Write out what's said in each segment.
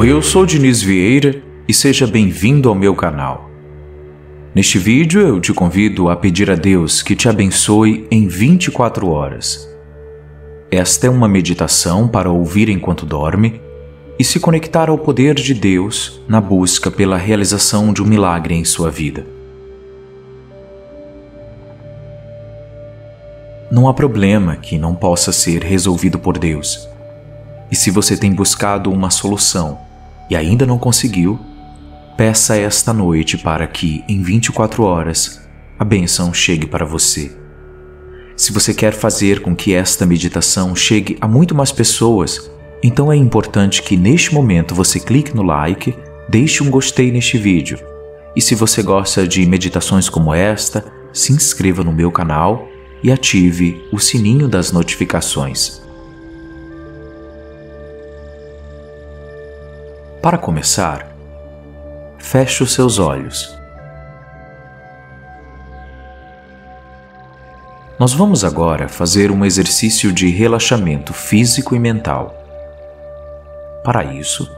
Oi, eu sou Diniz Vieira e seja bem-vindo ao meu canal. Neste vídeo eu te convido a pedir a Deus que te abençoe em 24 horas. Esta é uma meditação para ouvir enquanto dorme e se conectar ao poder de Deus na busca pela realização de um milagre em sua vida. Não há problema que não possa ser resolvido por Deus. E se você tem buscado uma solução e ainda não conseguiu, peça esta noite para que, em 24 horas, a bênção chegue para você. Se você quer fazer com que esta meditação chegue a muito mais pessoas, então é importante que neste momento você clique no like, deixe um gostei neste vídeo. E se você gosta de meditações como esta, se inscreva no meu canal e ative o sininho das notificações. Para começar, feche os seus olhos. Nós vamos agora fazer um exercício de relaxamento físico e mental. Para isso,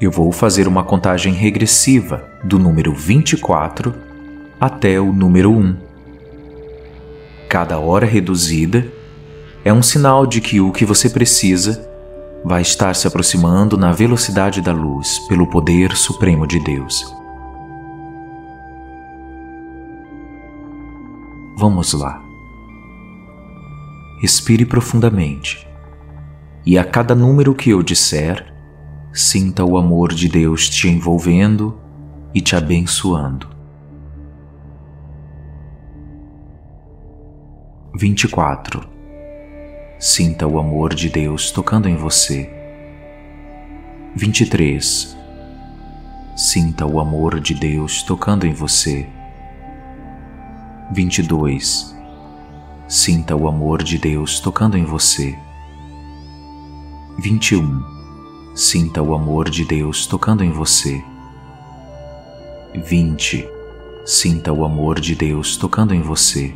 eu vou fazer uma contagem regressiva do número 24 até o número 1. Cada hora reduzida é um sinal de que o que você precisa vai estar se aproximando na velocidade da luz pelo poder supremo de Deus. Vamos lá. Respire profundamente e a cada número que eu disser, sinta o amor de Deus te envolvendo e te abençoando. 24. Sinta o amor de Deus tocando em você. 23. Sinta o amor de Deus tocando em você. 22. Sinta o amor de Deus tocando em você. 21. Sinta o amor de Deus tocando em você. 20. Sinta o amor de Deus tocando em você.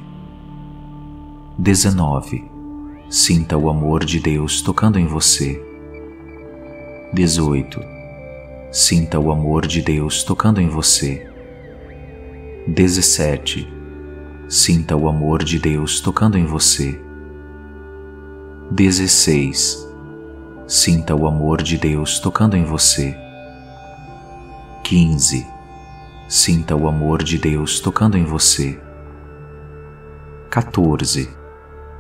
19. Sinta o amor de Deus tocando em você. 18. Sinta o amor de Deus tocando em você. 17. Sinta o amor de Deus tocando em você. 16. Sinta o amor de Deus tocando em você. 15. Sinta o amor de Deus tocando em você. 14.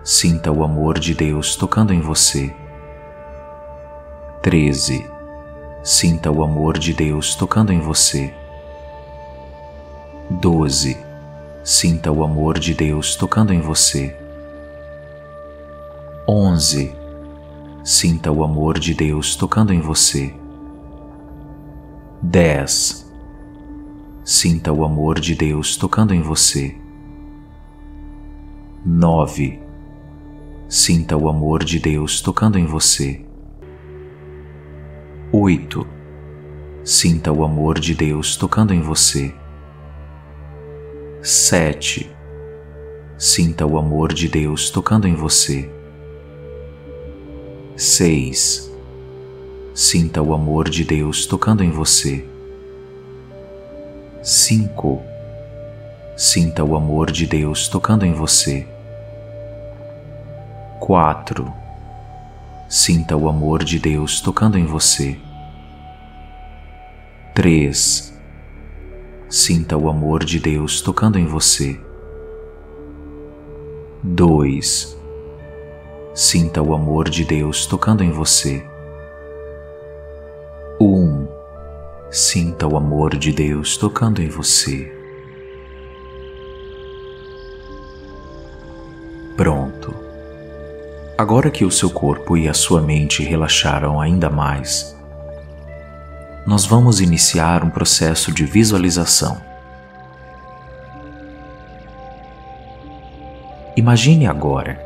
Sinta o amor de Deus tocando em você. 13. Sinta o amor de Deus tocando em você. 12. Sinta o amor de Deus tocando em você. 11. Sinta o amor de Deus tocando em você. 10. Sinta o amor de Deus tocando em você. 9. Sinta o amor de Deus tocando em você. 8. Sinta o amor de Deus tocando em você. 7. Sinta o amor de Deus tocando em você. 6. Sinta o amor de Deus tocando em você. 5. Sinta o amor de Deus tocando em você. 4. Sinta o amor de Deus tocando em você. 3. Sinta o amor de Deus tocando em você. 2. Sinta o amor de Deus tocando em você. 1. Sinta o amor de Deus tocando em você. Pronto. Agora que o seu corpo e a sua mente relaxaram ainda mais, nós vamos iniciar um processo de visualização. Imagine agora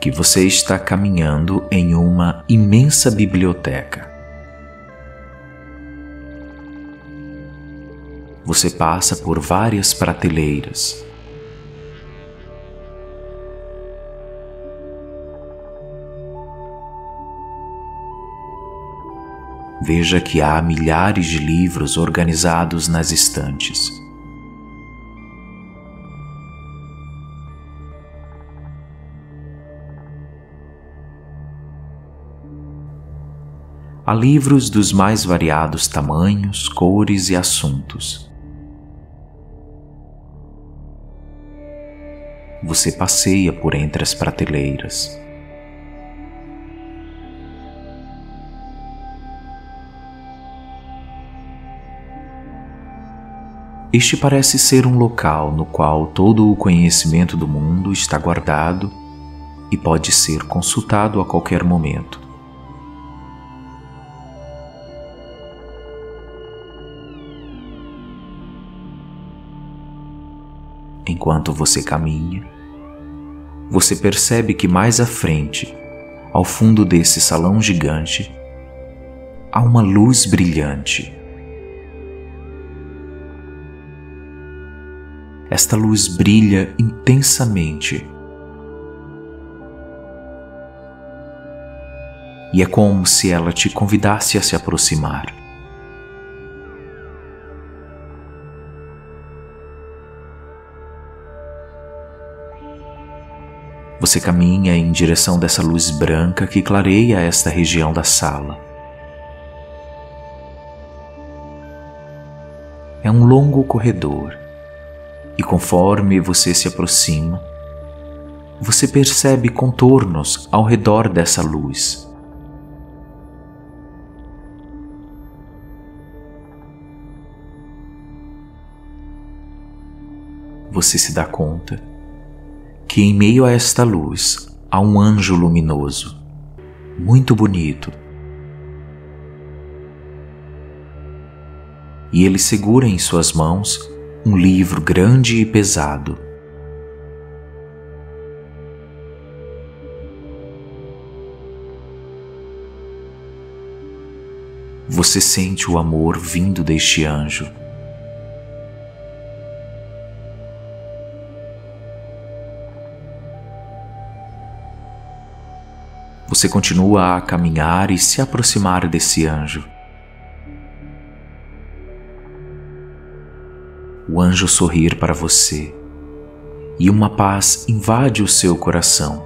que você está caminhando em uma imensa biblioteca. Você passa por várias prateleiras. Veja que há milhares de livros organizados nas estantes. Há livros dos mais variados tamanhos, cores e assuntos. Você passeia por entre as prateleiras. Este parece ser um local no qual todo o conhecimento do mundo está guardado e pode ser consultado a qualquer momento. Enquanto você caminha, você percebe que mais à frente, ao fundo desse salão gigante, há uma luz brilhante. Esta luz brilha intensamente. E é como se ela te convidasse a se aproximar. Você caminha em direção dessa luz branca que clareia esta região da sala. É um longo corredor. E conforme você se aproxima, você percebe contornos ao redor dessa luz. Você se dá conta que em meio a esta luz há um anjo luminoso, muito bonito. E ele segura em suas mãos um livro grande e pesado. Você sente o amor vindo deste anjo. Você continua a caminhar e se aproximar desse anjo. O anjo sorrir para você e uma paz invade o seu coração.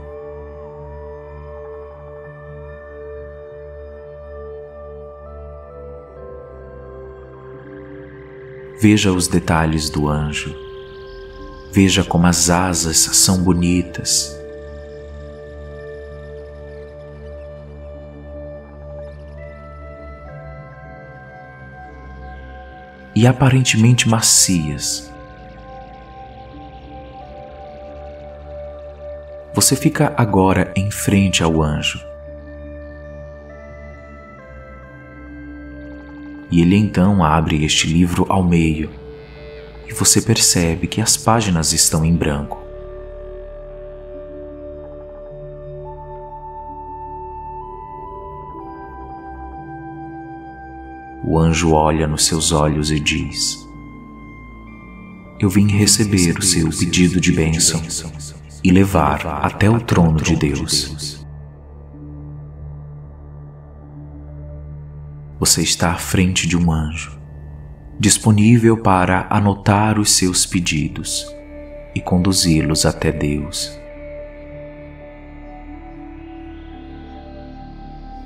Veja os detalhes do anjo. Veja como as asas são bonitas. E aparentemente macias. Você fica agora em frente ao anjo. E ele então abre este livro ao meio, e você percebe que as páginas estão em branco. O anjo olha nos seus olhos e diz: eu vim receber o seu pedido de bênção e levar até o trono de Deus. Você está à frente de um anjo, disponível para anotar os seus pedidos e conduzi-los até Deus.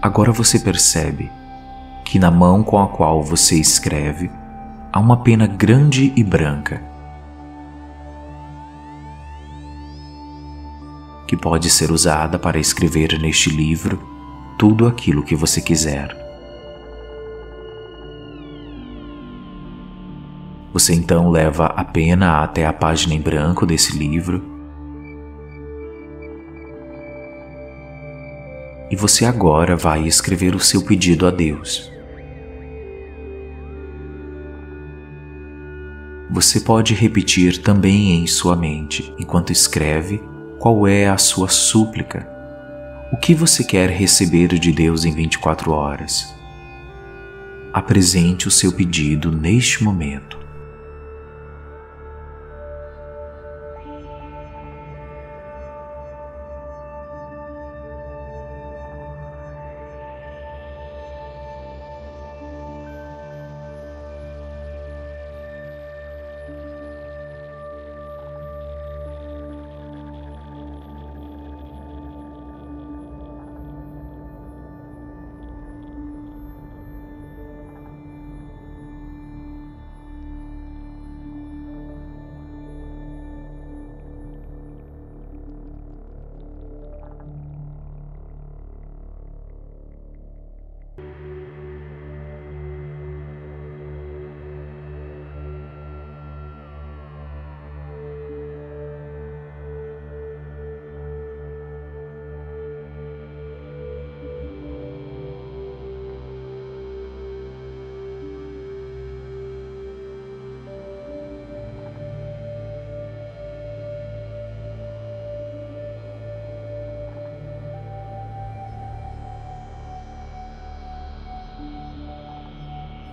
Agora você percebe que na mão com a qual você escreve há uma pena grande e branca, que pode ser usada para escrever neste livro tudo aquilo que você quiser. Você então leva a pena até a página em branco desse livro e você agora vai escrever o seu pedido a Deus. Você pode repetir também em sua mente, enquanto escreve, qual é a sua súplica, o que você quer receber de Deus em 24 horas. Apresente o seu pedido neste momento.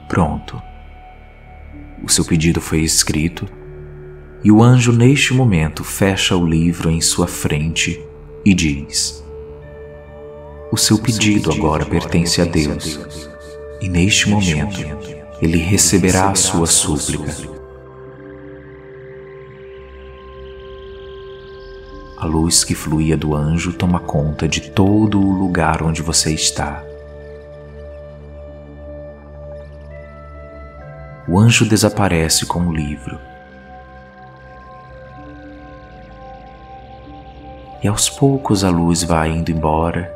Pronto. O seu pedido foi escrito e o anjo, neste momento, fecha o livro em sua frente e diz: o seu pedido agora pertence a Deus e, neste momento, Ele receberá a sua súplica. A luz que fluía do anjo toma conta de todo o lugar onde você está. O anjo desaparece com o livro. E aos poucos a luz vai indo embora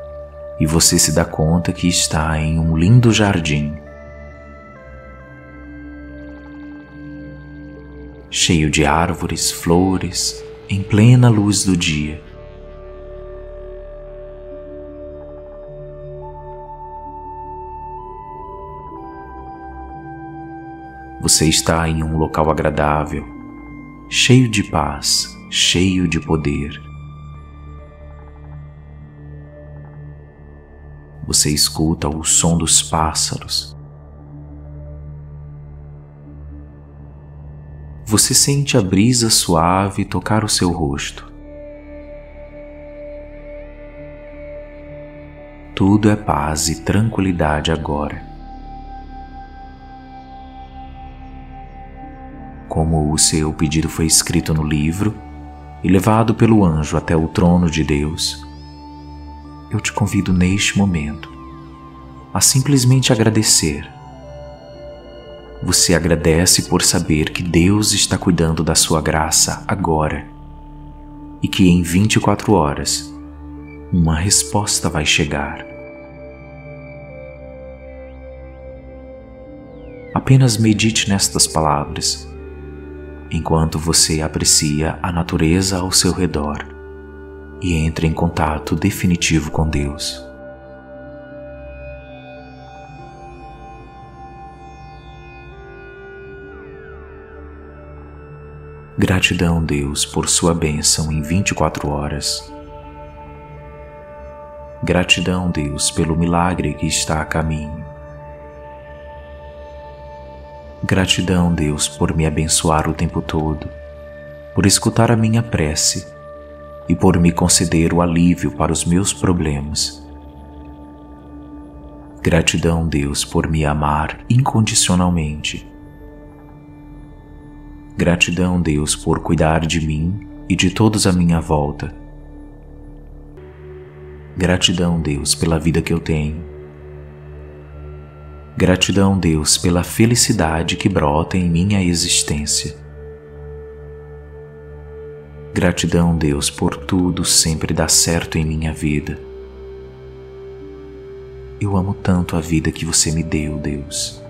e você se dá conta que está em um lindo jardim, cheio de árvores, flores, em plena luz do dia. Você está em um local agradável, cheio de paz, cheio de poder. Você escuta o som dos pássaros. Você sente a brisa suave tocar o seu rosto. Tudo é paz e tranquilidade agora. Como o seu pedido foi escrito no livro e levado pelo anjo até o trono de Deus, eu te convido neste momento a simplesmente agradecer. Você agradece por saber que Deus está cuidando da sua graça agora e que em 24 horas uma resposta vai chegar. Apenas medite nestas palavras enquanto você aprecia a natureza ao seu redor e entra em contato definitivo com Deus. Gratidão, Deus, por sua bênção em 24 horas. Gratidão, Deus, pelo milagre que está a caminho. Gratidão, Deus, por me abençoar o tempo todo, por escutar a minha prece e por me conceder o alívio para os meus problemas. Gratidão, Deus, por me amar incondicionalmente. Gratidão, Deus, por cuidar de mim e de todos à minha volta. Gratidão, Deus, pela vida que eu tenho. Gratidão, Deus, pela felicidade que brota em minha existência. Gratidão, Deus, por tudo sempre dar certo em minha vida. Eu amo tanto a vida que você me deu, Deus.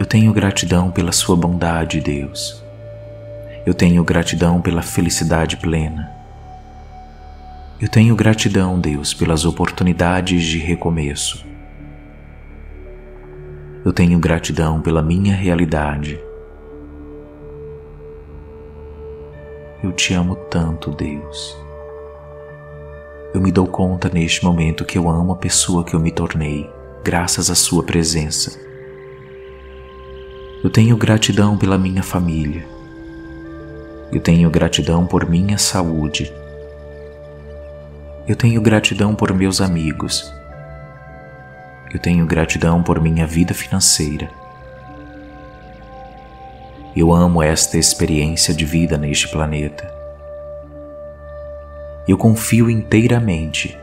Eu tenho gratidão pela sua bondade, Deus. Eu tenho gratidão pela felicidade plena. Eu tenho gratidão, Deus, pelas oportunidades de recomeço. Eu tenho gratidão pela minha realidade. Eu te amo tanto, Deus. Eu me dou conta neste momento que eu amo a pessoa que eu me tornei, graças à sua presença. Eu tenho gratidão pela minha família. Eu tenho gratidão por minha saúde. Eu tenho gratidão por meus amigos. Eu tenho gratidão por minha vida financeira. Eu amo esta experiência de vida neste planeta. Eu confio inteiramente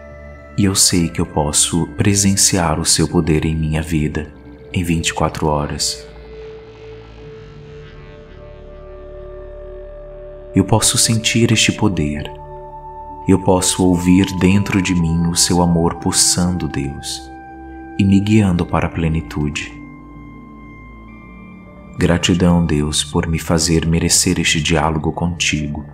e eu sei que eu posso presenciar o seu poder em minha vida em 24 horas. Eu posso sentir este poder. Eu posso ouvir dentro de mim o seu amor pulsando, Deus, e me guiando para a plenitude. Gratidão, Deus, por me fazer merecer este diálogo contigo.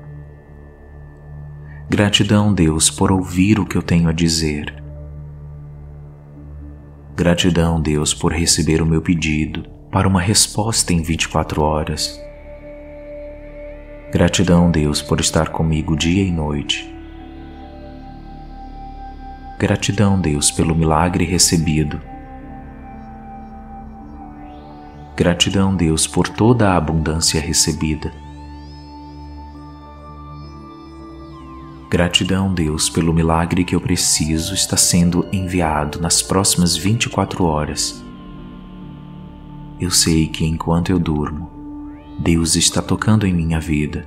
Gratidão, Deus, por ouvir o que eu tenho a dizer. Gratidão, Deus, por receber o meu pedido para uma resposta em 24 horas. Gratidão, Deus, por estar comigo dia e noite. Gratidão, Deus, pelo milagre recebido. Gratidão, Deus, por toda a abundância recebida. Gratidão, Deus, pelo milagre que eu preciso está sendo enviado nas próximas 24 horas. Eu sei que enquanto eu durmo, Deus está tocando em minha vida.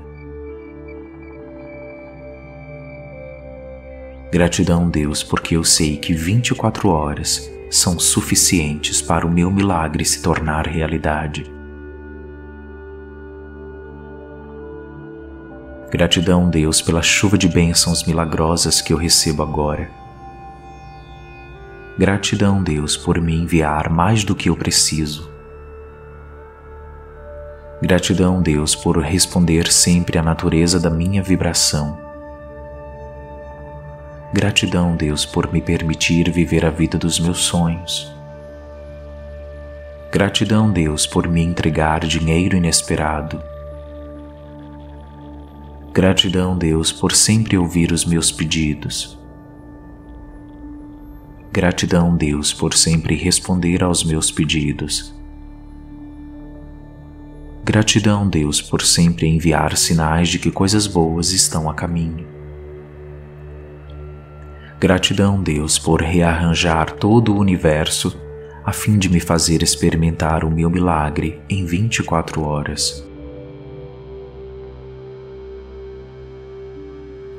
Gratidão, Deus, porque eu sei que 24 horas são suficientes para o meu milagre se tornar realidade. Gratidão, Deus, pela chuva de bênçãos milagrosas que eu recebo agora. Gratidão, Deus, por me enviar mais do que eu preciso. Gratidão, Deus, por responder sempre à natureza da minha vibração. Gratidão, Deus, por me permitir viver a vida dos meus sonhos. Gratidão, Deus, por me entregar dinheiro inesperado. Gratidão, Deus, por sempre ouvir os meus pedidos. Gratidão, Deus, por sempre responder aos meus pedidos. Gratidão, Deus, por sempre enviar sinais de que coisas boas estão a caminho. Gratidão, Deus, por rearranjar todo o universo a fim de me fazer experimentar o meu milagre em 24 horas.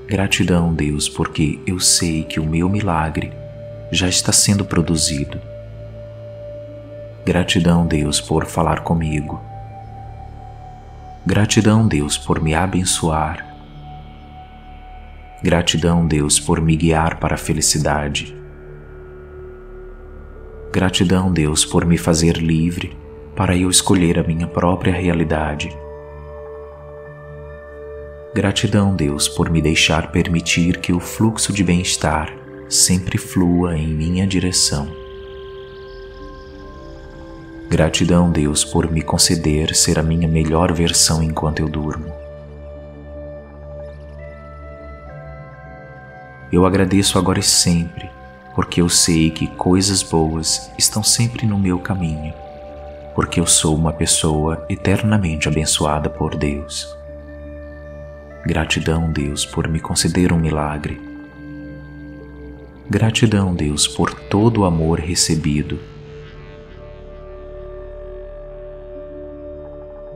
Gratidão, Deus, porque eu sei que o meu milagre já está sendo produzido. Gratidão, Deus, por falar comigo. Gratidão, Deus, por me abençoar. Gratidão, Deus, por me guiar para a felicidade. Gratidão, Deus, por me fazer livre para eu escolher a minha própria realidade. Gratidão, Deus, por me deixar permitir que o fluxo de bem-estar sempre flua em minha direção. Gratidão, Deus, por me conceder ser a minha melhor versão enquanto eu durmo. Eu agradeço agora e sempre, porque eu sei que coisas boas estão sempre no meu caminho, porque eu sou uma pessoa eternamente abençoada por Deus. Gratidão, Deus, por me conceder um milagre. Gratidão, Deus, por todo o amor recebido.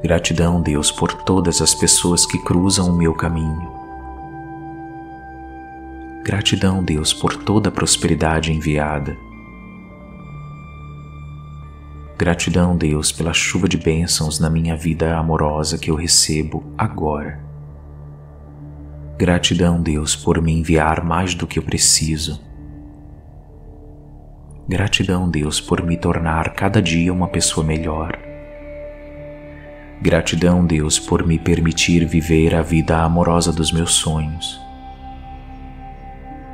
Gratidão, Deus, por todas as pessoas que cruzam o meu caminho. Gratidão, Deus, por toda a prosperidade enviada. Gratidão, Deus, pela chuva de bênçãos na minha vida amorosa que eu recebo agora. Gratidão, Deus, por me enviar mais do que eu preciso. Gratidão, Deus, por me tornar cada dia uma pessoa melhor. Gratidão, Deus, por me permitir viver a vida amorosa dos meus sonhos.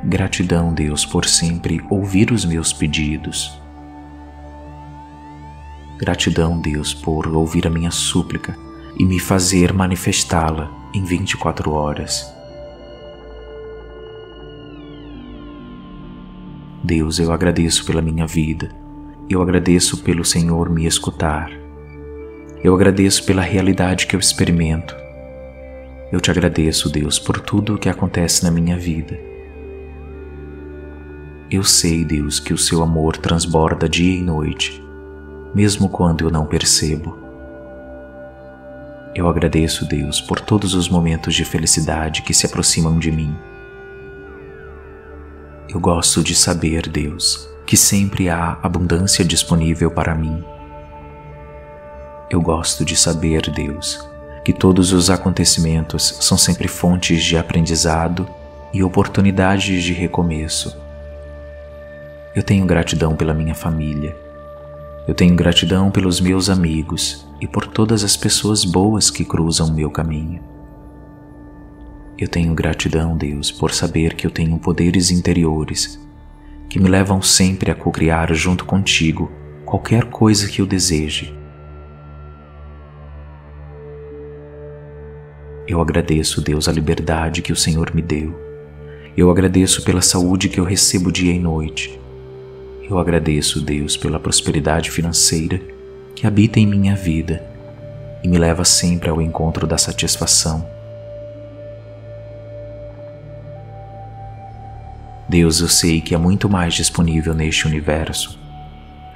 Gratidão, Deus, por sempre ouvir os meus pedidos. Gratidão, Deus, por ouvir a minha súplica e me fazer manifestá-la em 24 horas. Deus, eu agradeço pela minha vida. Eu agradeço pelo Senhor me escutar. Eu agradeço pela realidade que eu experimento. Eu te agradeço, Deus, por tudo o que acontece na minha vida. Eu sei, Deus, que o seu amor transborda dia e noite, mesmo quando eu não percebo. Eu agradeço, Deus, por todos os momentos de felicidade que se aproximam de mim. Eu gosto de saber, Deus, que sempre há abundância disponível para mim. Eu gosto de saber, Deus, que todos os acontecimentos são sempre fontes de aprendizado e oportunidades de recomeço. Eu tenho gratidão pela minha família. Eu tenho gratidão pelos meus amigos e por todas as pessoas boas que cruzam o meu caminho. Eu tenho gratidão, Deus, por saber que eu tenho poderes interiores que me levam sempre a cocriar junto contigo qualquer coisa que eu deseje. Eu agradeço, Deus, a liberdade que o Senhor me deu. Eu agradeço pela saúde que eu recebo dia e noite. Eu agradeço, Deus, pela prosperidade financeira que habita em minha vida e me leva sempre ao encontro da satisfação. Deus, eu sei que é muito mais disponível neste universo,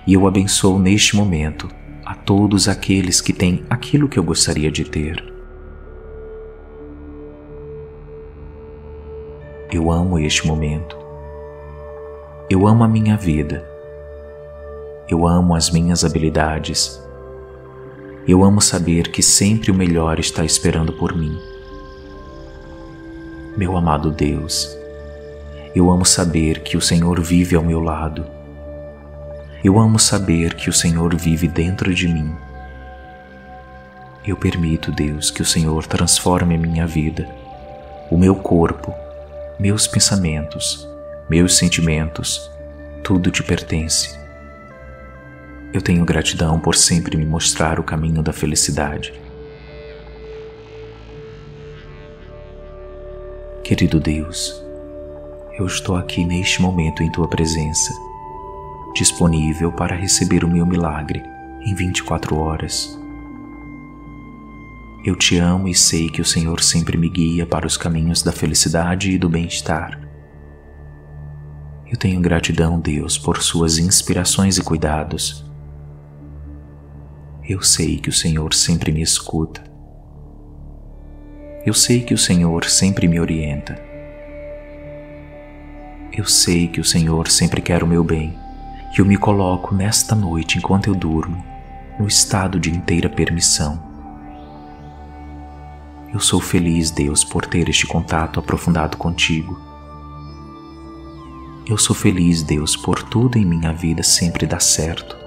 e eu abençoo neste momento a todos aqueles que têm aquilo que eu gostaria de ter. Eu amo este momento. Eu amo a minha vida. Eu amo as minhas habilidades. Eu amo saber que sempre o melhor está esperando por mim. Meu amado Deus, eu amo saber que o Senhor vive ao meu lado. Eu amo saber que o Senhor vive dentro de mim. Eu permito, Deus, que o Senhor transforme a minha vida, o meu corpo, meus pensamentos, meus sentimentos, tudo te pertence. Eu tenho gratidão por sempre me mostrar o caminho da felicidade. Querido Deus, eu estou aqui neste momento em Tua presença, disponível para receber o meu milagre em 24 horas. Eu te amo e sei que o Senhor sempre me guia para os caminhos da felicidade e do bem-estar. Eu tenho gratidão, Deus, por suas inspirações e cuidados. Eu sei que o Senhor sempre me escuta. Eu sei que o Senhor sempre me orienta. Eu sei que o Senhor sempre quer o meu bem. E eu me coloco nesta noite, enquanto eu durmo, no estado de inteira permissão. Eu sou feliz, Deus, por ter este contato aprofundado contigo. Eu sou feliz, Deus, por tudo em minha vida sempre dar certo.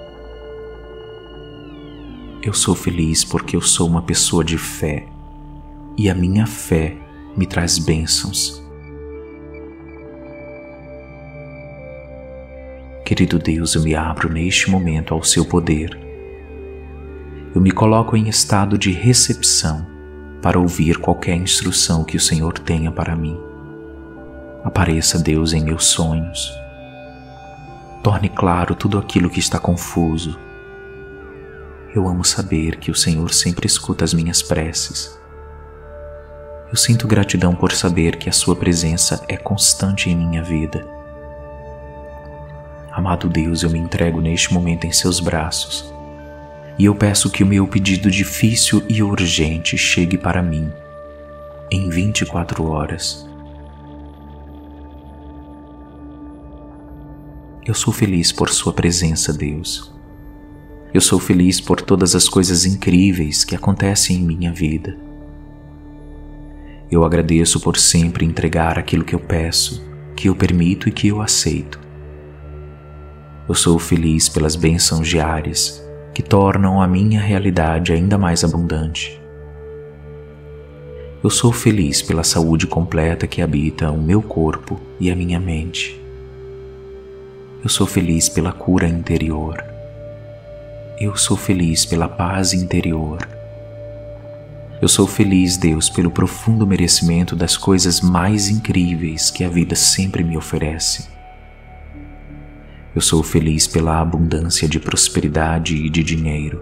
Eu sou feliz porque eu sou uma pessoa de fé, e a minha fé me traz bênçãos. Querido Deus, eu me abro neste momento ao seu poder. Eu me coloco em estado de recepção para ouvir qualquer instrução que o Senhor tenha para mim. Apareça, Deus, em meus sonhos. Torne claro tudo aquilo que está confuso. Eu amo saber que o Senhor sempre escuta as minhas preces. Eu sinto gratidão por saber que a sua presença é constante em minha vida. Amado Deus, eu me entrego neste momento em seus braços, e eu peço que o meu pedido difícil e urgente chegue para mim, em 24 horas. Eu sou feliz por sua presença, Deus. Eu sou feliz por todas as coisas incríveis que acontecem em minha vida. Eu agradeço por sempre entregar aquilo que eu peço, que eu permito e que eu aceito. Eu sou feliz pelas bênçãos diárias que tornam a minha realidade ainda mais abundante. Eu sou feliz pela saúde completa que habita o meu corpo e a minha mente. Eu sou feliz pela cura interior. Eu sou feliz pela paz interior. Eu sou feliz, Deus, pelo profundo merecimento das coisas mais incríveis que a vida sempre me oferece. Eu sou feliz pela abundância de prosperidade e de dinheiro.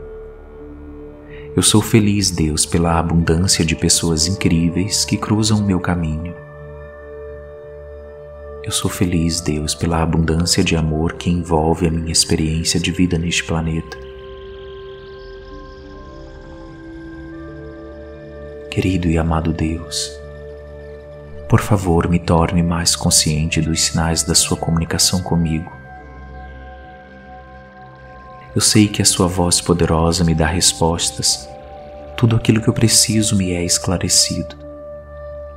Eu sou feliz, Deus, pela abundância de pessoas incríveis que cruzam o meu caminho. Eu sou feliz, Deus, pela abundância de amor que envolve a minha experiência de vida neste planeta. Querido e amado Deus, por favor, me torne mais consciente dos sinais da sua comunicação comigo. Eu sei que a sua voz poderosa me dá respostas. Tudo aquilo que eu preciso me é esclarecido.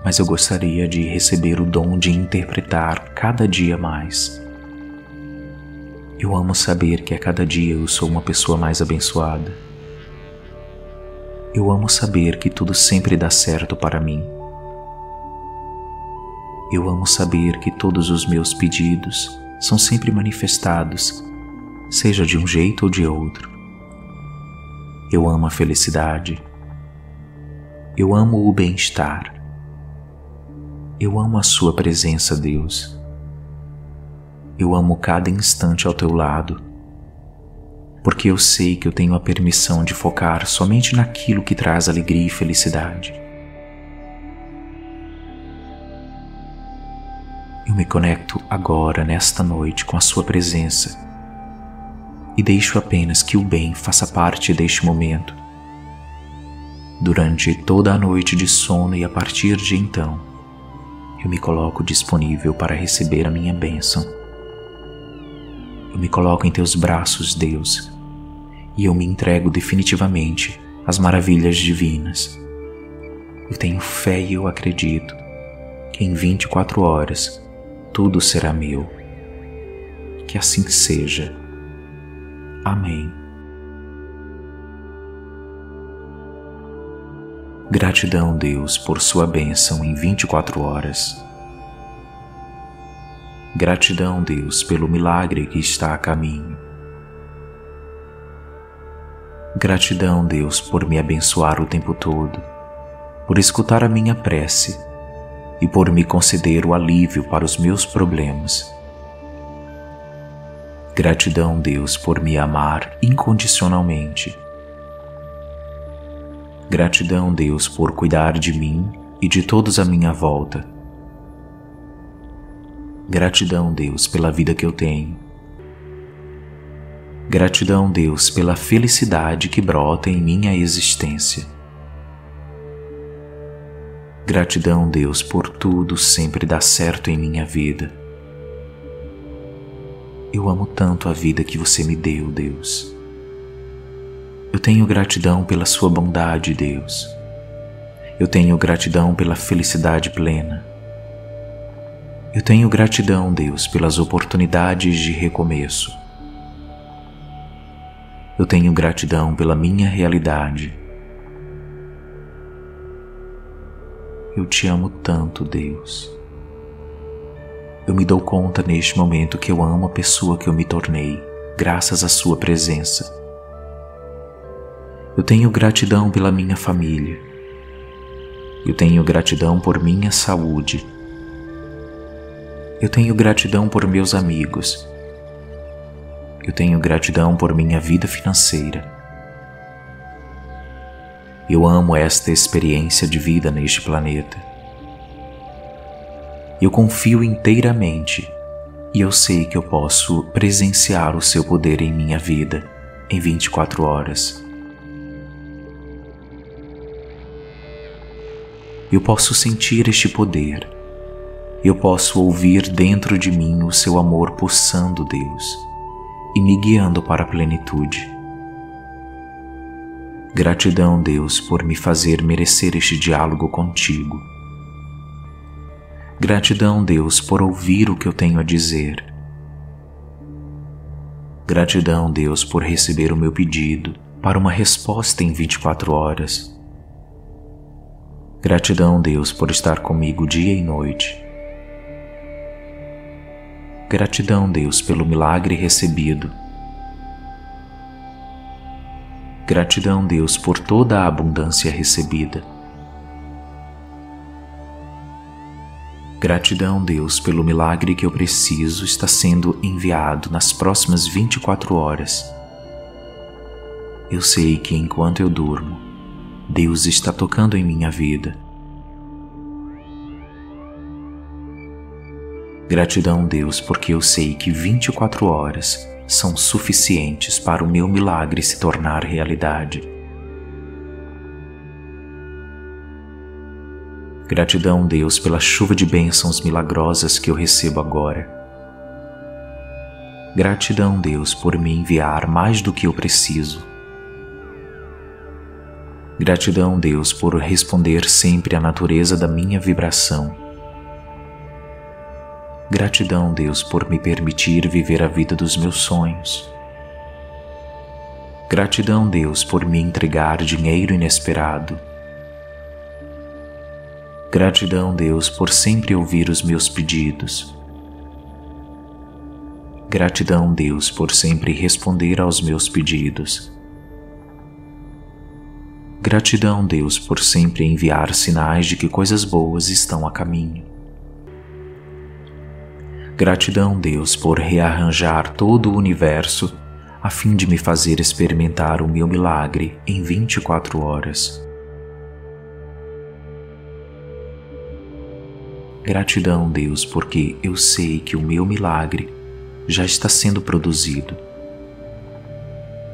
Mas eu gostaria de receber o dom de interpretar cada dia mais. Eu amo saber que a cada dia eu sou uma pessoa mais abençoada. Eu amo saber que tudo sempre dá certo para mim. Eu amo saber que todos os meus pedidos são sempre manifestados, seja de um jeito ou de outro. Eu amo a felicidade. Eu amo o bem-estar. Eu amo a sua presença, Deus. Eu amo cada instante ao teu lado. porque eu sei que eu tenho a permissão de focar somente naquilo que traz alegria e felicidade. Eu me conecto agora, nesta noite, com a sua presença e deixo apenas que o bem faça parte deste momento. Durante toda a noite de sono e a partir de então, eu me coloco disponível para receber a minha bênção. Eu me coloco em teus braços, Deus, e eu me entrego definitivamente às maravilhas divinas. Eu tenho fé e eu acredito que em 24 horas tudo será meu. Que assim seja. Amém. Gratidão, Deus, por sua bênção em 24 horas. Gratidão, Deus, pelo milagre que está a caminho. Gratidão, Deus, por me abençoar o tempo todo, por escutar a minha prece e por me conceder o alívio para os meus problemas. Gratidão, Deus, por me amar incondicionalmente. Gratidão, Deus, por cuidar de mim e de todos à minha volta. Gratidão, Deus, pela vida que eu tenho. Gratidão, Deus, pela felicidade que brota em minha existência. Gratidão, Deus, por tudo sempre dar certo em minha vida. Eu amo tanto a vida que você me deu, Deus. Eu tenho gratidão pela sua bondade, Deus. Eu tenho gratidão pela felicidade plena. Eu tenho gratidão, Deus, pelas oportunidades de recomeço. Eu tenho gratidão pela minha realidade. Eu te amo tanto, Deus. Eu me dou conta neste momento que eu amo a pessoa que eu me tornei, graças à sua presença. Eu tenho gratidão pela minha família. Eu tenho gratidão por minha saúde. Eu tenho gratidão por meus amigos. Eu tenho gratidão por minha vida financeira. Eu amo esta experiência de vida neste planeta. Eu confio inteiramente e eu sei que eu posso presenciar o seu poder em minha vida em 24 horas. Eu posso sentir este poder. Eu posso ouvir dentro de mim o seu amor pulsando, Deus, e me guiando para a plenitude. Gratidão, Deus, por me fazer merecer este diálogo contigo. Gratidão, Deus, por ouvir o que eu tenho a dizer. Gratidão, Deus, por receber o meu pedido para uma resposta em 24 horas. Gratidão, Deus, por estar comigo dia e noite. Gratidão, Deus, pelo milagre recebido. Gratidão, Deus, por toda a abundância recebida. Gratidão, Deus, pelo milagre que eu preciso está sendo enviado nas próximas 24 horas. Eu sei que enquanto eu durmo, Deus está tocando em minha vida. Gratidão, Deus, porque eu sei que 24 horas são suficientes para o meu milagre se tornar realidade. Gratidão, Deus, pela chuva de bênçãos milagrosas que eu recebo agora. Gratidão, Deus, por me enviar mais do que eu preciso. Gratidão, Deus, por responder sempre à natureza da minha vibração. Gratidão, Deus, por me permitir viver a vida dos meus sonhos. Gratidão, Deus, por me entregar dinheiro inesperado. Gratidão, Deus, por sempre ouvir os meus pedidos. Gratidão, Deus, por sempre responder aos meus pedidos. Gratidão, Deus, por sempre enviar sinais de que coisas boas estão a caminho. Gratidão, Deus, por rearranjar todo o universo a fim de me fazer experimentar o meu milagre em 24 horas. Gratidão, Deus, porque eu sei que o meu milagre já está sendo produzido.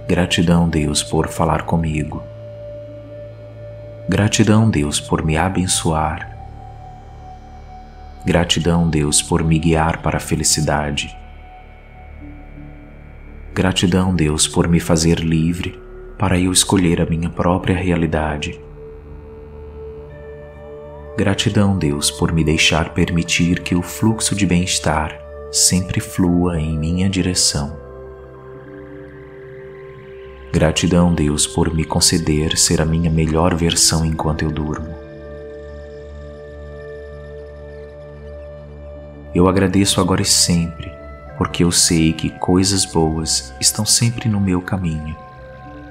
Gratidão, Deus, por falar comigo. Gratidão, Deus, por me abençoar. Gratidão, Deus, por me guiar para a felicidade. Gratidão, Deus, por me fazer livre para eu escolher a minha própria realidade. Gratidão, Deus, por me deixar permitir que o fluxo de bem-estar sempre flua em minha direção. Gratidão, Deus, por me conceder ser a minha melhor versão enquanto eu durmo. Eu agradeço agora e sempre, porque eu sei que coisas boas estão sempre no meu caminho,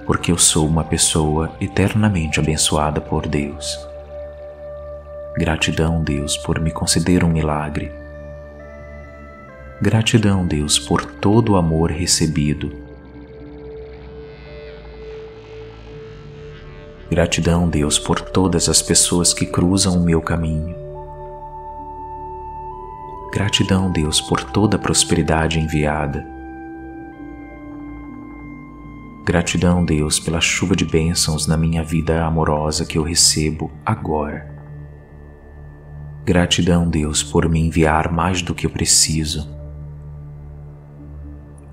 porque eu sou uma pessoa eternamente abençoada por Deus. Gratidão, Deus, por me conceder um milagre. Gratidão, Deus, por todo o amor recebido. Gratidão, Deus, por todas as pessoas que cruzam o meu caminho. Gratidão, Deus, por toda a prosperidade enviada. Gratidão, Deus, pela chuva de bênçãos na minha vida amorosa que eu recebo agora. Gratidão, Deus, por me enviar mais do que eu preciso.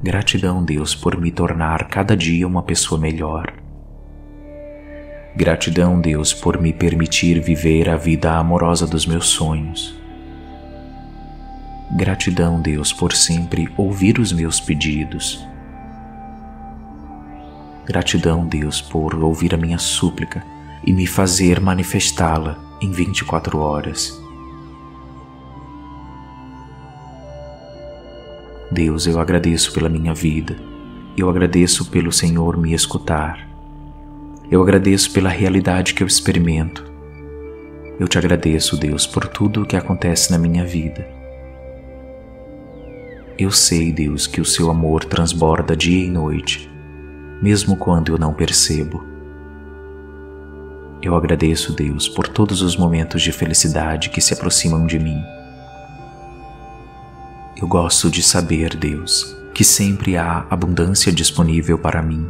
Gratidão, Deus, por me tornar cada dia uma pessoa melhor. Gratidão, Deus, por me permitir viver a vida amorosa dos meus sonhos. Gratidão, Deus, por sempre ouvir os meus pedidos. Gratidão, Deus, por ouvir a minha súplica e me fazer manifestá-la em 24 horas. Deus, eu agradeço pela minha vida, eu agradeço pelo Senhor me escutar, eu agradeço pela realidade que eu experimento. Eu te agradeço, Deus, por tudo o que acontece na minha vida. Eu sei, Deus, que o seu amor transborda dia e noite, mesmo quando eu não percebo. Eu agradeço, Deus, por todos os momentos de felicidade que se aproximam de mim. Eu gosto de saber, Deus, que sempre há abundância disponível para mim.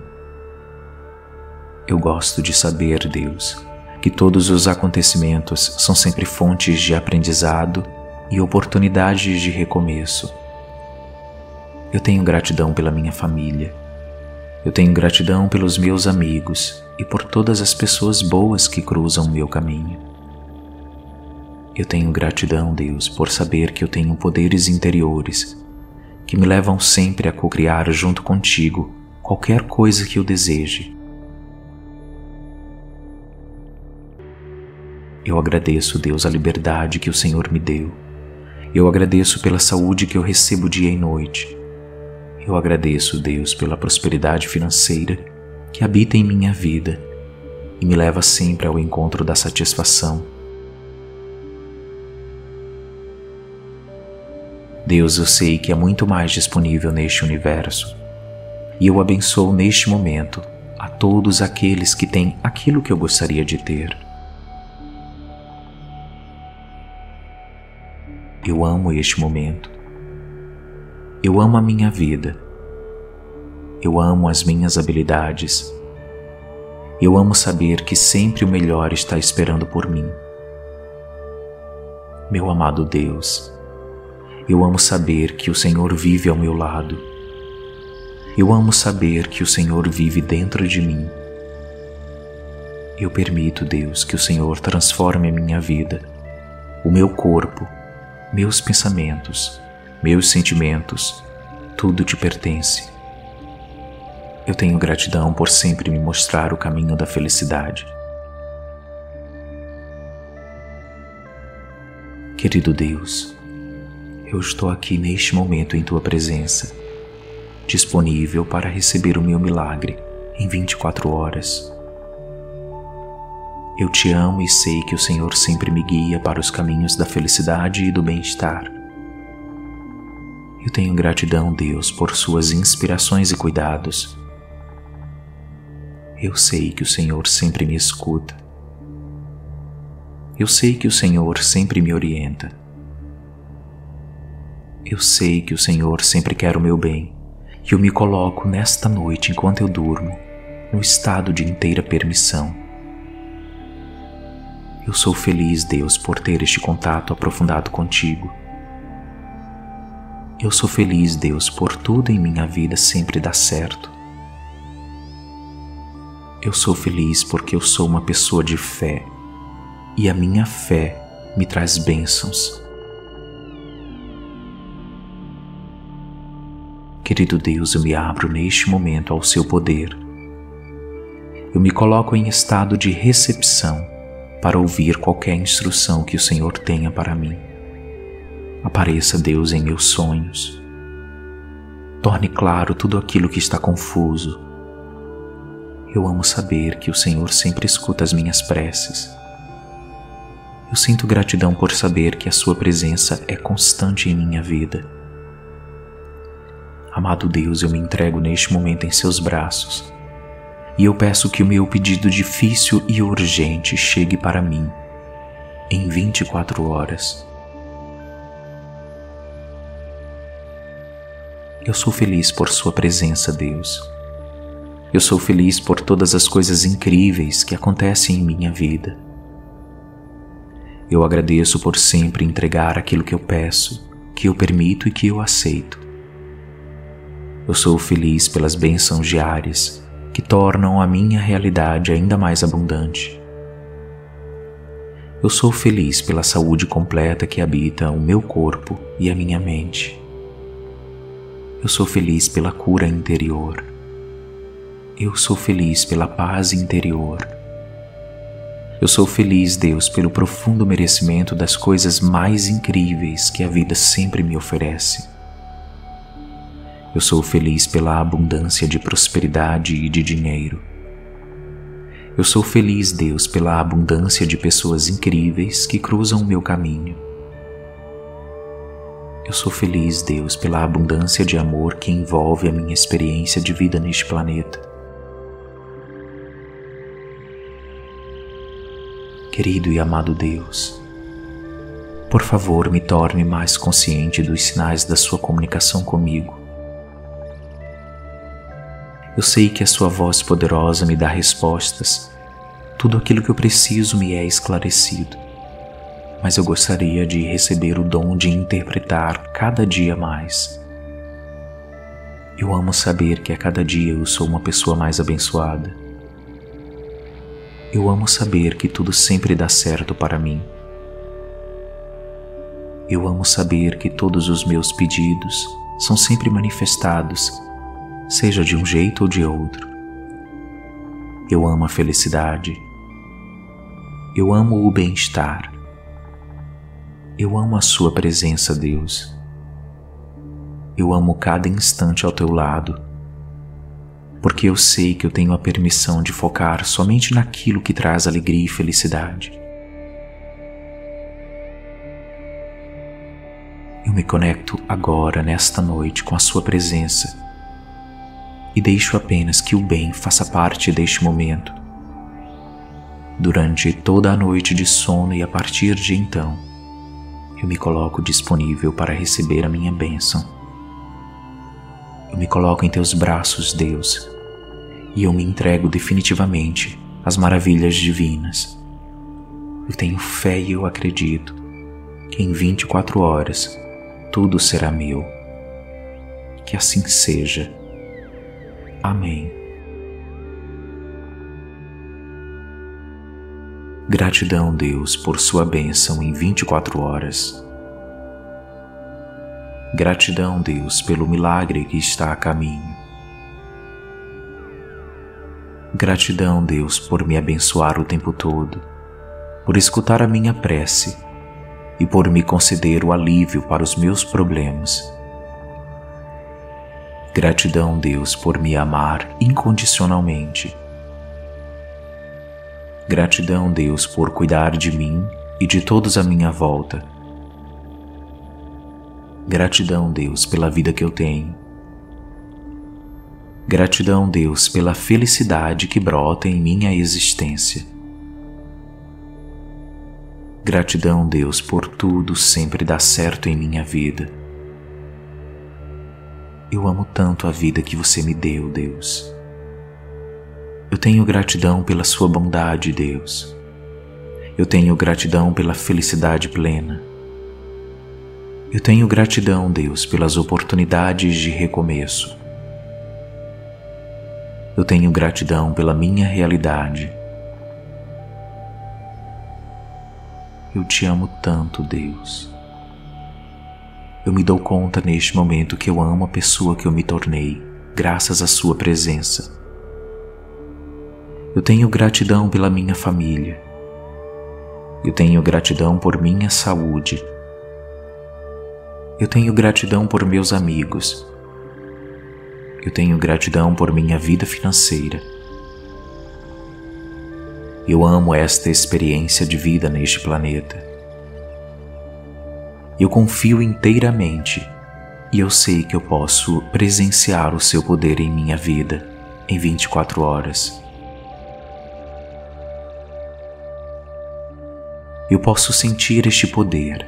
Eu gosto de saber, Deus, que todos os acontecimentos são sempre fontes de aprendizado e oportunidades de recomeço. Eu tenho gratidão pela minha família. Eu tenho gratidão pelos meus amigos e por todas as pessoas boas que cruzam o meu caminho. Eu tenho gratidão, Deus, por saber que eu tenho poderes interiores que me levam sempre a cocriar junto contigo qualquer coisa que eu deseje. Eu agradeço, Deus, a liberdade que o Senhor me deu. Eu agradeço pela saúde que eu recebo dia e noite. Eu agradeço, Deus, pela prosperidade financeira que habita em minha vida e me leva sempre ao encontro da satisfação. Deus, eu sei que há muito mais disponível neste universo, e eu abençoo neste momento a todos aqueles que têm aquilo que eu gostaria de ter. Eu amo este momento. Eu amo a minha vida. Eu amo as minhas habilidades. Eu amo saber que sempre o melhor está esperando por mim. Meu amado Deus, eu amo saber que o Senhor vive ao meu lado. Eu amo saber que o Senhor vive dentro de mim. Eu permito, Deus, que o Senhor transforme a minha vida, o meu corpo, meus pensamentos, meus sentimentos, tudo te pertence. Eu tenho gratidão por sempre me mostrar o caminho da felicidade. Querido Deus, eu estou aqui neste momento em Tua presença, disponível para receber o meu milagre em 24 horas. Eu Te amo e sei que o Senhor sempre me guia para os caminhos da felicidade e do bem-estar. Eu tenho gratidão, Deus, por suas inspirações e cuidados. Eu sei que o Senhor sempre me escuta. Eu sei que o Senhor sempre me orienta. Eu sei que o Senhor sempre quer o meu bem. E eu me coloco nesta noite, enquanto eu durmo, no estado de inteira permissão. Eu sou feliz, Deus, por ter este contato aprofundado contigo. Eu sou feliz, Deus, por tudo em minha vida sempre dar certo. Eu sou feliz porque eu sou uma pessoa de fé e a minha fé me traz bênçãos. Querido Deus, eu me abro neste momento ao seu poder. Eu me coloco em estado de recepção para ouvir qualquer instrução que o Senhor tenha para mim. Apareça, Deus, em meus sonhos. Torne claro tudo aquilo que está confuso. Eu amo saber que o Senhor sempre escuta as minhas preces. Eu sinto gratidão por saber que a sua presença é constante em minha vida. Amado Deus, eu me entrego neste momento em seus braços e eu peço que o meu pedido difícil e urgente chegue para mim em 24 horas. Eu sou feliz por sua presença, Deus. Eu sou feliz por todas as coisas incríveis que acontecem em minha vida. Eu agradeço por sempre entregar aquilo que eu peço, que eu permito e que eu aceito. Eu sou feliz pelas bênçãos diárias que tornam a minha realidade ainda mais abundante. Eu sou feliz pela saúde completa que habita o meu corpo e a minha mente. Eu sou feliz pela cura interior. Eu sou feliz pela paz interior. Eu sou feliz, Deus, pelo profundo merecimento das coisas mais incríveis que a vida sempre me oferece. Eu sou feliz pela abundância de prosperidade e de dinheiro. Eu sou feliz, Deus, pela abundância de pessoas incríveis que cruzam o meu caminho. Eu sou feliz, Deus, pela abundância de amor que envolve a minha experiência de vida neste planeta. Querido e amado Deus, por favor, me torne mais consciente dos sinais da sua comunicação comigo. Eu sei que a sua voz poderosa me dá respostas. Tudo aquilo que eu preciso me é esclarecido. Mas eu gostaria de receber o dom de interpretar cada dia mais. Eu amo saber que a cada dia eu sou uma pessoa mais abençoada. Eu amo saber que tudo sempre dá certo para mim. Eu amo saber que todos os meus pedidos são sempre manifestados, seja de um jeito ou de outro. Eu amo a felicidade. Eu amo o bem-estar. Eu amo a sua presença, Deus. Eu amo cada instante ao teu lado. Porque eu sei que eu tenho a permissão de focar somente naquilo que traz alegria e felicidade. Eu me conecto agora, nesta noite, com a sua presença e deixo apenas que o bem faça parte deste momento. Durante toda a noite de sono e a partir de então, eu me coloco disponível para receber a minha bênção. Eu me coloco em teus braços, Deus, e eu me entrego definitivamente às maravilhas divinas. Eu tenho fé e eu acredito que em 24 horas tudo será meu. Que assim seja. Amém. Gratidão, Deus, por sua bênção em 24 horas. Gratidão, Deus, pelo milagre que está a caminho. Gratidão, Deus, por me abençoar o tempo todo, por escutar a minha prece e por me conceder o alívio para os meus problemas. Gratidão, Deus, por me amar incondicionalmente. Gratidão, Deus, por cuidar de mim e de todos à minha volta. Gratidão, Deus, pela vida que eu tenho. Gratidão, Deus, pela felicidade que brota em minha existência. Gratidão, Deus, por tudo sempre dar certo em minha vida. Eu amo tanto a vida que você me deu, Deus. Eu tenho gratidão pela sua bondade, Deus. Eu tenho gratidão pela felicidade plena. Eu tenho gratidão, Deus, pelas oportunidades de recomeço. Eu tenho gratidão pela minha realidade. Eu te amo tanto, Deus. Eu me dou conta neste momento que eu amo a pessoa que eu me tornei, graças à sua presença. Eu tenho gratidão pela minha família. Eu tenho gratidão por minha saúde. Eu tenho gratidão por meus amigos. Eu tenho gratidão por minha vida financeira. Eu amo esta experiência de vida neste planeta. Eu confio inteiramente e eu sei que eu posso presenciar o seu poder em minha vida em 24 horas. Eu posso sentir este poder.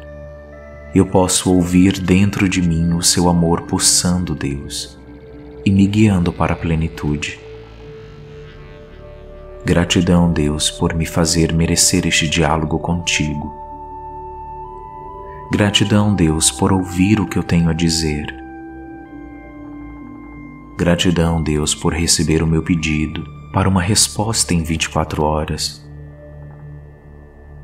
Eu posso ouvir dentro de mim o seu amor pulsando, Deus, e me guiando para a plenitude. Gratidão, Deus, por me fazer merecer este diálogo contigo. Gratidão, Deus, por ouvir o que eu tenho a dizer. Gratidão, Deus, por receber o meu pedido para uma resposta em 24 horas.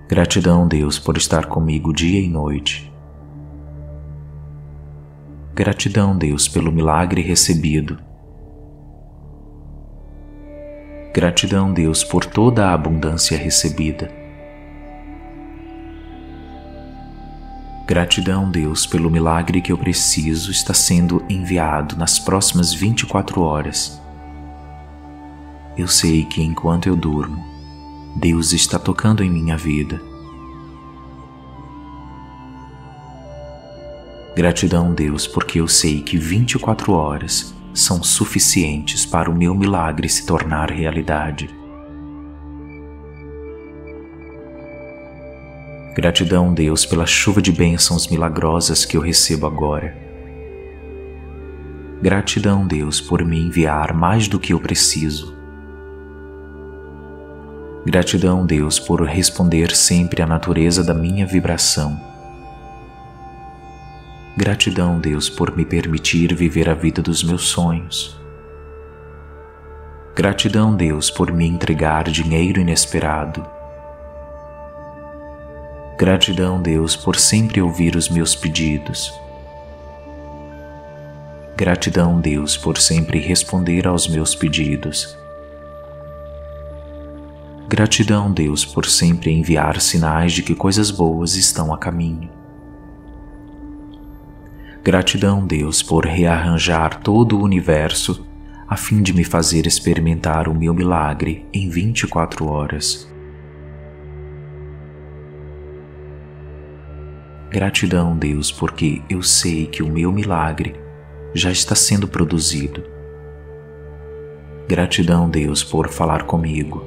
Gratidão, Deus, por estar comigo dia e noite. Gratidão, Deus, pelo milagre recebido. Gratidão, Deus, por toda a abundância recebida. Gratidão, Deus, pelo milagre que eu preciso está sendo enviado nas próximas 24 horas. Eu sei que enquanto eu durmo, Deus está tocando em minha vida. Gratidão, Deus, porque eu sei que 24 horas são suficientes para o meu milagre se tornar realidade. Gratidão, Deus, pela chuva de bênçãos milagrosas que eu recebo agora. Gratidão, Deus, por me enviar mais do que eu preciso. Gratidão, Deus, por responder sempre à natureza da minha vibração. Gratidão, Deus, por me permitir viver a vida dos meus sonhos. Gratidão, Deus, por me entregar dinheiro inesperado. Gratidão, Deus, por sempre ouvir os meus pedidos. Gratidão, Deus, por sempre responder aos meus pedidos. Gratidão, Deus, por sempre enviar sinais de que coisas boas estão a caminho. Gratidão, Deus, por rearranjar todo o universo a fim de me fazer experimentar o meu milagre em 24 horas. Gratidão, Deus, porque eu sei que o meu milagre já está sendo produzido. Gratidão, Deus, por falar comigo.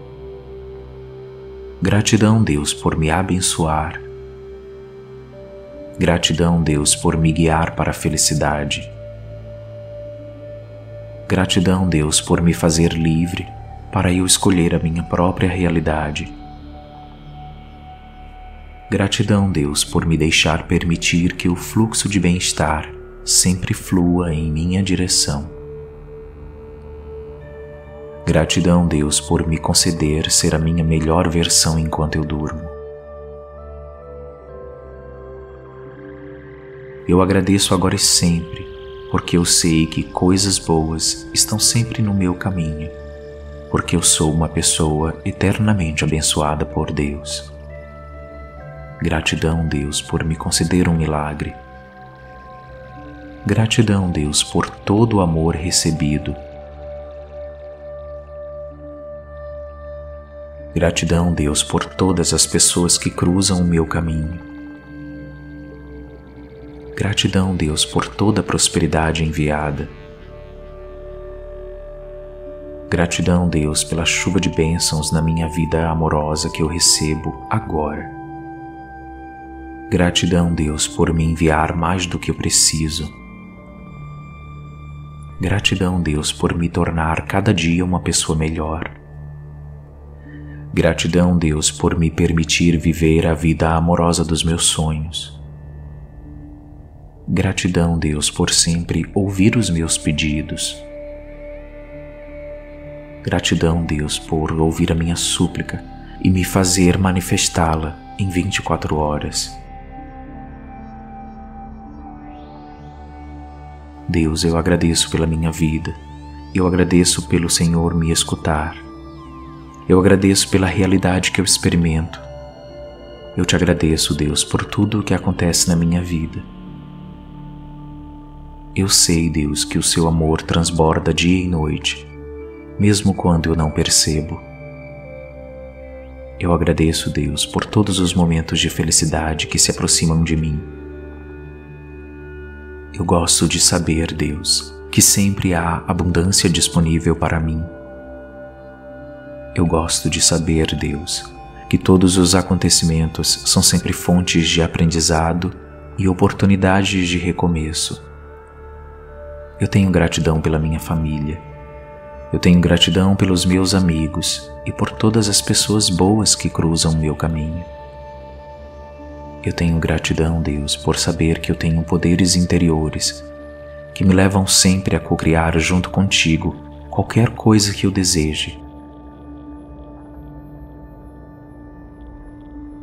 Gratidão, Deus, por me abençoar. Gratidão, Deus, por me guiar para a felicidade. Gratidão, Deus, por me fazer livre para eu escolher a minha própria realidade. Gratidão, Deus, por me deixar permitir que o fluxo de bem-estar sempre flua em minha direção. Gratidão, Deus, por me conceder ser a minha melhor versão enquanto eu durmo. Eu agradeço agora e sempre, porque eu sei que coisas boas estão sempre no meu caminho, porque eu sou uma pessoa eternamente abençoada por Deus. Gratidão, Deus, por me conceder um milagre. Gratidão, Deus, por todo o amor recebido. Gratidão, Deus, por todas as pessoas que cruzam o meu caminho. Gratidão, Deus, por toda a prosperidade enviada. Gratidão, Deus, pela chuva de bênçãos na minha vida amorosa que eu recebo agora. Gratidão, Deus, por me enviar mais do que eu preciso. Gratidão, Deus, por me tornar cada dia uma pessoa melhor. Gratidão, Deus, por me permitir viver a vida amorosa dos meus sonhos. Gratidão, Deus, por sempre ouvir os meus pedidos. Gratidão, Deus, por ouvir a minha súplica e me fazer manifestá-la em 24 horas. Deus, eu agradeço pela minha vida. Eu agradeço pelo Senhor me escutar. Eu agradeço pela realidade que eu experimento. Eu te agradeço, Deus, por tudo o que acontece na minha vida. Eu sei, Deus, que o seu amor transborda dia e noite, mesmo quando eu não percebo. Eu agradeço, Deus, por todos os momentos de felicidade que se aproximam de mim. Eu gosto de saber, Deus, que sempre há abundância disponível para mim. Eu gosto de saber, Deus, que todos os acontecimentos são sempre fontes de aprendizado e oportunidades de recomeço. Eu tenho gratidão pela minha família. Eu tenho gratidão pelos meus amigos e por todas as pessoas boas que cruzam o meu caminho. Eu tenho gratidão, Deus, por saber que eu tenho poderes interiores que me levam sempre a cocriar junto contigo qualquer coisa que eu deseje.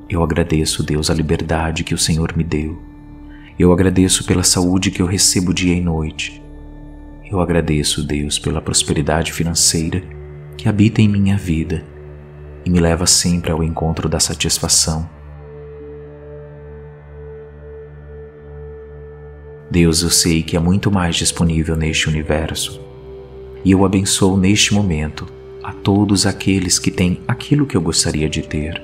Eu agradeço, Deus, a liberdade que o Senhor me deu. Eu agradeço pela saúde que eu recebo dia e noite. Eu agradeço, Deus, pela prosperidade financeira que habita em minha vida e me leva sempre ao encontro da satisfação. Deus, eu sei que há muito mais disponível neste universo e eu abençoo neste momento a todos aqueles que têm aquilo que eu gostaria de ter.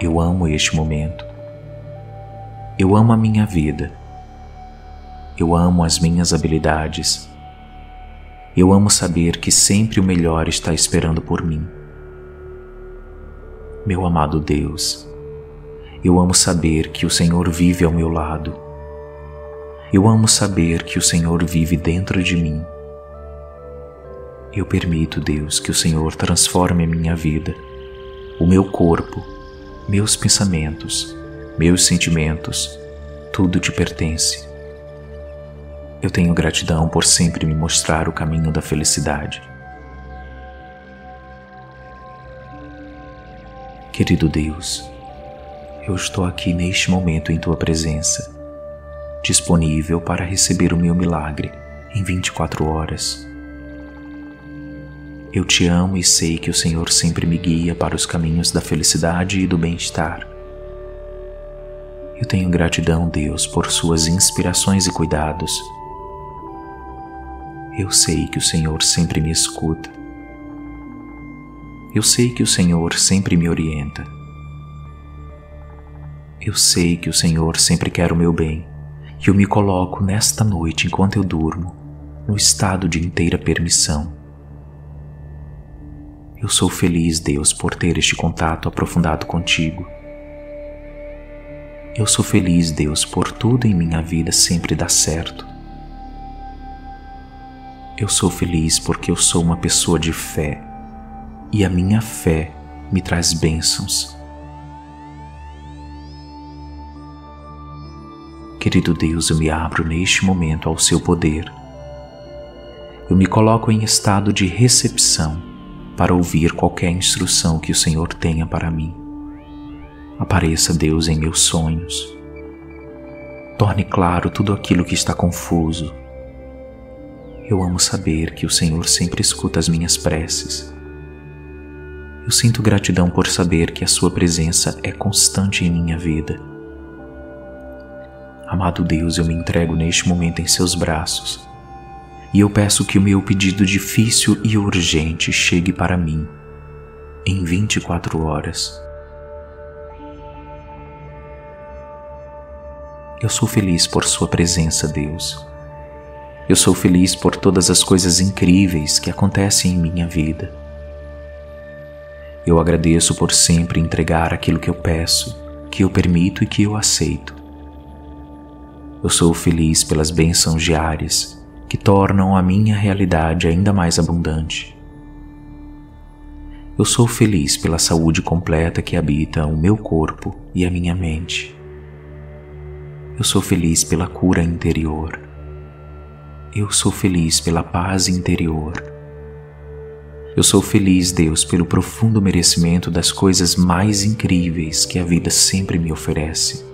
Eu amo este momento. Eu amo a minha vida. Eu amo as minhas habilidades. Eu amo saber que sempre o melhor está esperando por mim. Meu amado Deus, eu amo saber que o Senhor vive ao meu lado. Eu amo saber que o Senhor vive dentro de mim. Eu permito, Deus, que o Senhor transforme a minha vida, o meu corpo, meus pensamentos, meus sentimentos, tudo te pertence. Eu tenho gratidão por sempre me mostrar o caminho da felicidade. Querido Deus, eu estou aqui neste momento em Tua presença, disponível para receber o meu milagre em 24 horas. Eu te amo e sei que o Senhor sempre me guia para os caminhos da felicidade e do bem-estar. Eu tenho gratidão, Deus, por suas inspirações e cuidados. Eu sei que o Senhor sempre me escuta. Eu sei que o Senhor sempre me orienta. Eu sei que o Senhor sempre quer o meu bem, e eu me coloco nesta noite enquanto eu durmo, no estado de inteira permissão. Eu sou feliz, Deus, por ter este contato aprofundado contigo. Eu sou feliz, Deus, por tudo em minha vida sempre dar certo. Eu sou feliz porque eu sou uma pessoa de fé, e a minha fé me traz bênçãos. Querido Deus, eu me abro neste momento ao seu poder. Eu me coloco em estado de recepção para ouvir qualquer instrução que o Senhor tenha para mim. Apareça, Deus, em meus sonhos. Torne claro tudo aquilo que está confuso. Eu amo saber que o Senhor sempre escuta as minhas preces. Eu sinto gratidão por saber que a sua presença é constante em minha vida. Amado Deus, eu me entrego neste momento em seus braços e eu peço que o meu pedido difícil e urgente chegue para mim em 24 horas. Eu sou feliz por sua presença, Deus. Eu sou feliz por todas as coisas incríveis que acontecem em minha vida. Eu agradeço por sempre entregar aquilo que eu peço, que eu permito e que eu aceito. Eu sou feliz pelas bênçãos diárias que tornam a minha realidade ainda mais abundante. Eu sou feliz pela saúde completa que habita o meu corpo e a minha mente. Eu sou feliz pela cura interior. Eu sou feliz pela paz interior. Eu sou feliz, Deus, pelo profundo merecimento das coisas mais incríveis que a vida sempre me oferece.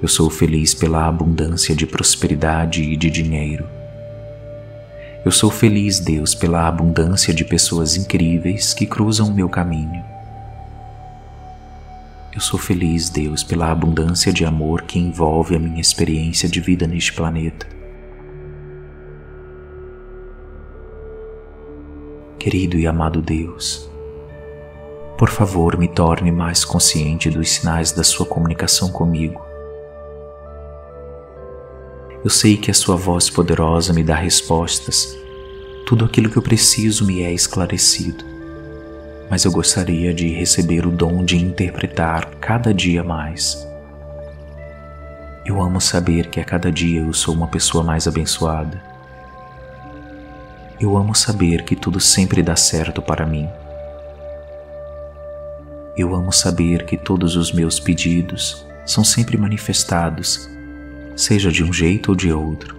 Eu sou feliz pela abundância de prosperidade e de dinheiro. Eu sou feliz, Deus, pela abundância de pessoas incríveis que cruzam o meu caminho. Eu sou feliz, Deus, pela abundância de amor que envolve a minha experiência de vida neste planeta. Querido e amado Deus, por favor, me torne mais consciente dos sinais da sua comunicação comigo. Eu sei que a sua voz poderosa me dá respostas. Tudo aquilo que eu preciso me é esclarecido. Mas eu gostaria de receber o dom de interpretar cada dia mais. Eu amo saber que a cada dia eu sou uma pessoa mais abençoada. Eu amo saber que tudo sempre dá certo para mim. Eu amo saber que todos os meus pedidos são sempre manifestados, seja de um jeito ou de outro.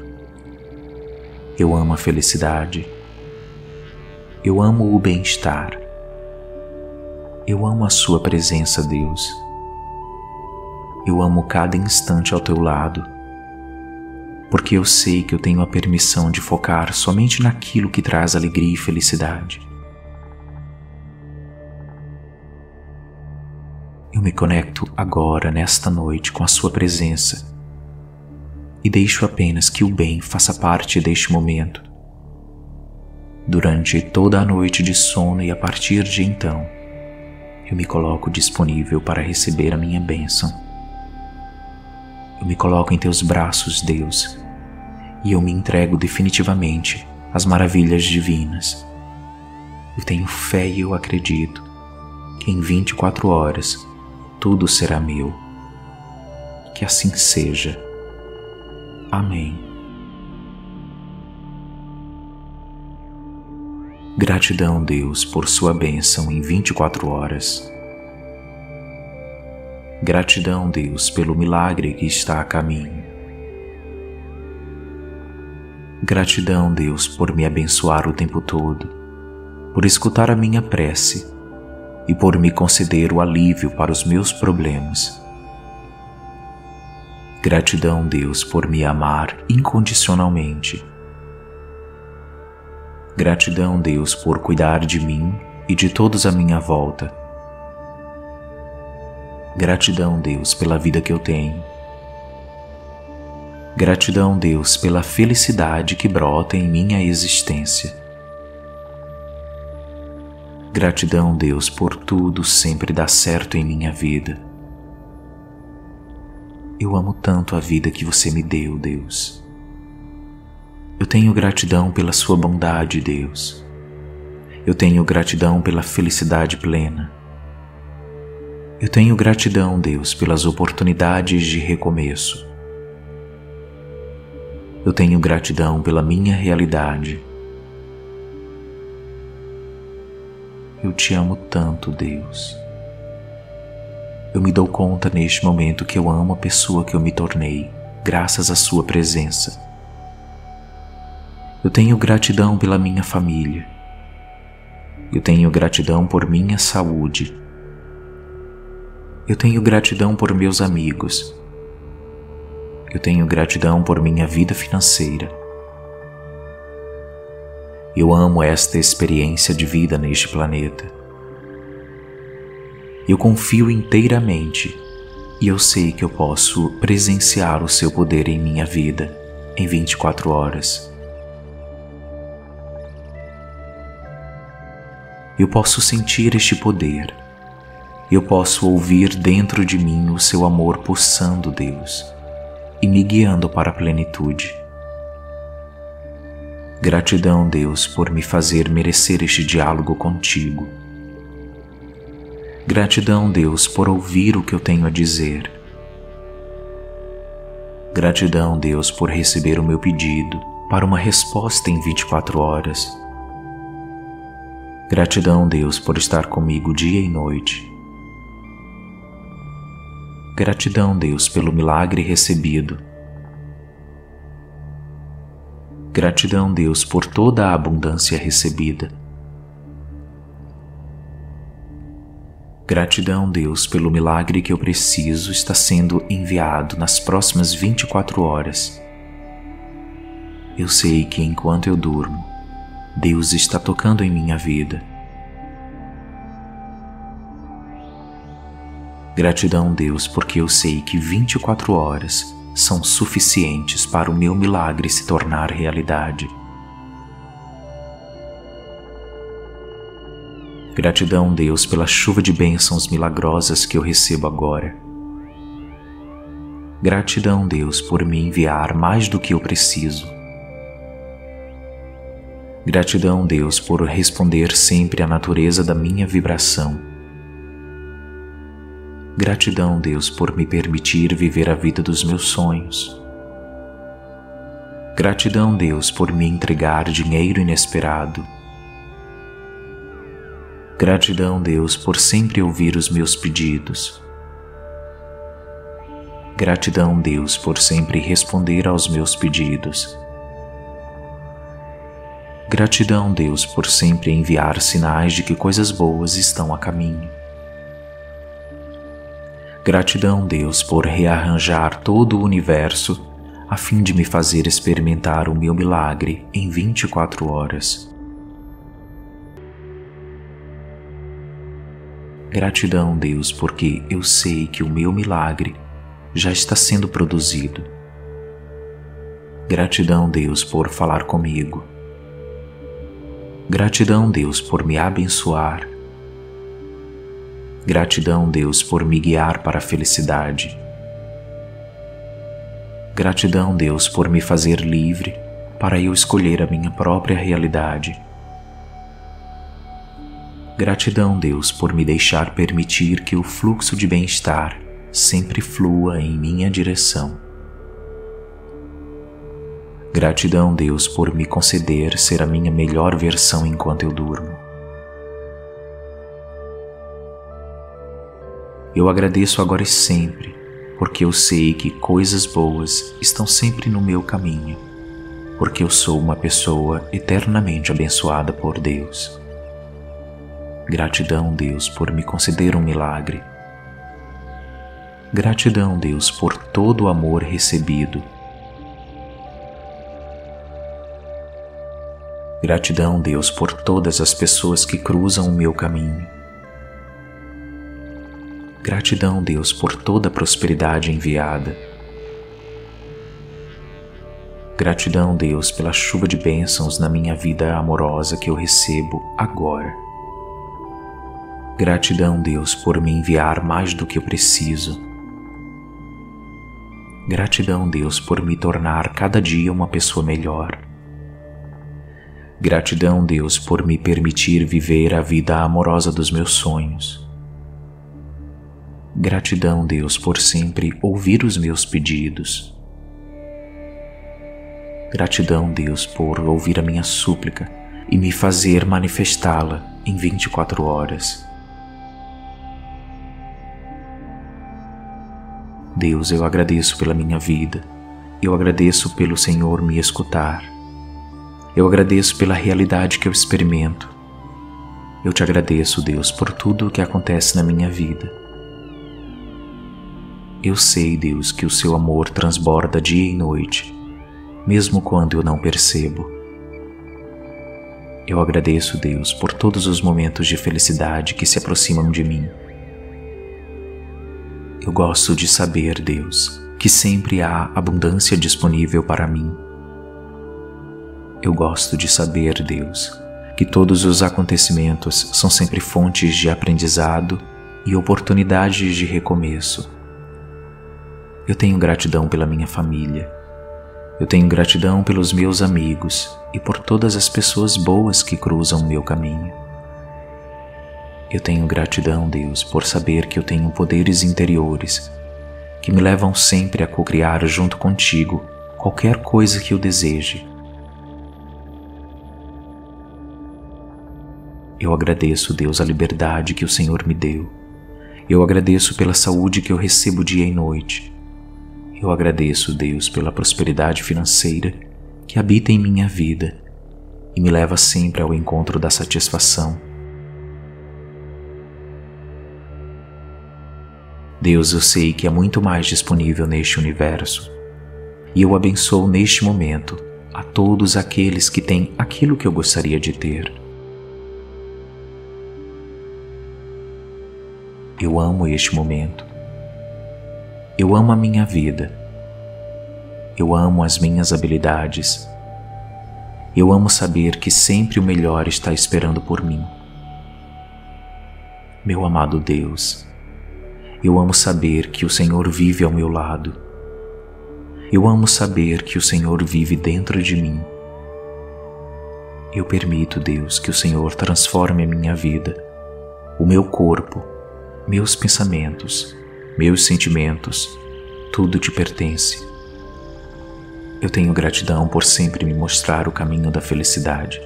Eu amo a felicidade. Eu amo o bem-estar. Eu amo a sua presença, Deus. Eu amo cada instante ao teu lado, porque eu sei que eu tenho a permissão de focar somente naquilo que traz alegria e felicidade. Eu me conecto agora, nesta noite, com a sua presença e deixo apenas que o bem faça parte deste momento. Durante toda a noite de sono e a partir de então, eu me coloco disponível para receber a minha bênção. Eu me coloco em teus braços, Deus, e eu me entrego definitivamente às maravilhas divinas. Eu tenho fé e eu acredito que em 24 horas tudo será meu. Que assim seja. Amém. Gratidão, Deus, por sua bênção em 24 horas. Gratidão, Deus, pelo milagre que está a caminho. Gratidão, Deus, por me abençoar o tempo todo, por escutar a minha prece e por me conceder o alívio para os meus problemas. Gratidão, Deus, por me amar incondicionalmente. Gratidão, Deus, por cuidar de mim e de todos à minha volta. Gratidão, Deus, pela vida que eu tenho. Gratidão, Deus, pela felicidade que brota em minha existência. Gratidão, Deus, por tudo sempre dar certo em minha vida. Eu amo tanto a vida que você me deu, Deus. Eu tenho gratidão pela sua bondade, Deus. Eu tenho gratidão pela felicidade plena. Eu tenho gratidão, Deus, pelas oportunidades de recomeço. Eu tenho gratidão pela minha realidade. Eu te amo tanto, Deus. Eu me dou conta neste momento que eu amo a pessoa que eu me tornei, graças à sua presença. Eu tenho gratidão pela minha família. Eu tenho gratidão por minha saúde. Eu tenho gratidão por meus amigos. Eu tenho gratidão por minha vida financeira. Eu amo esta experiência de vida neste planeta. Eu confio inteiramente e eu sei que eu posso presenciar o seu poder em minha vida em 24 horas. Eu posso sentir este poder. eu posso ouvir dentro de mim o seu amor pulsando, Deus, e me guiando para a plenitude. Gratidão, Deus, por me fazer merecer este diálogo contigo. Gratidão, Deus, por ouvir o que eu tenho a dizer. Gratidão, Deus, por receber o meu pedido para uma resposta em 24 horas. Gratidão, Deus, por estar comigo dia e noite. Gratidão, Deus, pelo milagre recebido. Gratidão, Deus, por toda a abundância recebida. Gratidão, Deus, pelo milagre que eu preciso está sendo enviado nas próximas 24 horas. Eu sei que enquanto eu durmo, Deus está tocando em minha vida. Gratidão, Deus, porque eu sei que 24 horas são suficientes para o meu milagre se tornar realidade. Gratidão, Deus, pela chuva de bênçãos milagrosas que eu recebo agora. Gratidão, Deus, por me enviar mais do que eu preciso. Gratidão, Deus, por responder sempre à natureza da minha vibração. Gratidão, Deus, por me permitir viver a vida dos meus sonhos. Gratidão, Deus, por me entregar dinheiro inesperado. Gratidão, Deus, por sempre ouvir os meus pedidos. Gratidão, Deus, por sempre responder aos meus pedidos. Gratidão, Deus, por sempre enviar sinais de que coisas boas estão a caminho. Gratidão, Deus, por rearranjar todo o universo a fim de me fazer experimentar o meu milagre em 24 horas. Gratidão, Deus, porque eu sei que o meu milagre já está sendo produzido. Gratidão, Deus, por falar comigo. Gratidão, Deus, por me abençoar. Gratidão, Deus, por me guiar para a felicidade. Gratidão, Deus, por me fazer livre para eu escolher a minha própria realidade. Gratidão, Deus, por me deixar permitir que o fluxo de bem-estar sempre flua em minha direção. Gratidão, Deus, por me conceder ser a minha melhor versão enquanto eu durmo. Eu agradeço agora e sempre, porque eu sei que coisas boas estão sempre no meu caminho, porque eu sou uma pessoa eternamente abençoada por Deus. Gratidão, Deus, por me conceder um milagre. Gratidão, Deus, por todo o amor recebido. Gratidão, Deus, por todas as pessoas que cruzam o meu caminho. Gratidão, Deus, por toda a prosperidade enviada. Gratidão, Deus, pela chuva de bênçãos na minha vida amorosa que eu recebo agora. Gratidão, Deus, por me enviar mais do que eu preciso. Gratidão, Deus, por me tornar cada dia uma pessoa melhor. Gratidão, Deus, por me permitir viver a vida amorosa dos meus sonhos. Gratidão, Deus, por sempre ouvir os meus pedidos. Gratidão, Deus, por ouvir a minha súplica e me fazer manifestá-la em 24 horas. Deus, eu agradeço pela minha vida. Eu agradeço pelo Senhor me escutar. Eu agradeço pela realidade que eu experimento. Eu te agradeço, Deus, por tudo o que acontece na minha vida. Eu sei, Deus, que o seu amor transborda dia e noite, mesmo quando eu não percebo. Eu agradeço, Deus, por todos os momentos de felicidade que se aproximam de mim. Eu gosto de saber, Deus, que sempre há abundância disponível para mim. Eu gosto de saber, Deus, que todos os acontecimentos são sempre fontes de aprendizado e oportunidades de recomeço. Eu tenho gratidão pela minha família. Eu tenho gratidão pelos meus amigos e por todas as pessoas boas que cruzam o meu caminho. Eu tenho gratidão, Deus, por saber que eu tenho poderes interiores que me levam sempre a cocriar junto contigo qualquer coisa que eu deseje. Eu agradeço, Deus, a liberdade que o Senhor me deu. Eu agradeço pela saúde que eu recebo dia e noite. Eu agradeço, Deus, pela prosperidade financeira que habita em minha vida e me leva sempre ao encontro da satisfação. Deus, eu sei que há muito mais disponível neste universo e eu abençoo neste momento a todos aqueles que têm aquilo que eu gostaria de ter. Eu amo este momento. Eu amo a minha vida. Eu amo as minhas habilidades. Eu amo saber que sempre o melhor está esperando por mim. Meu amado Deus, eu amo saber que o Senhor vive ao meu lado. Eu amo saber que o Senhor vive dentro de mim. Eu permito, Deus, que o Senhor transforme a minha vida, o meu corpo, meus pensamentos, meus sentimentos, tudo te pertence. Eu tenho gratidão por sempre me mostrar o caminho da felicidade.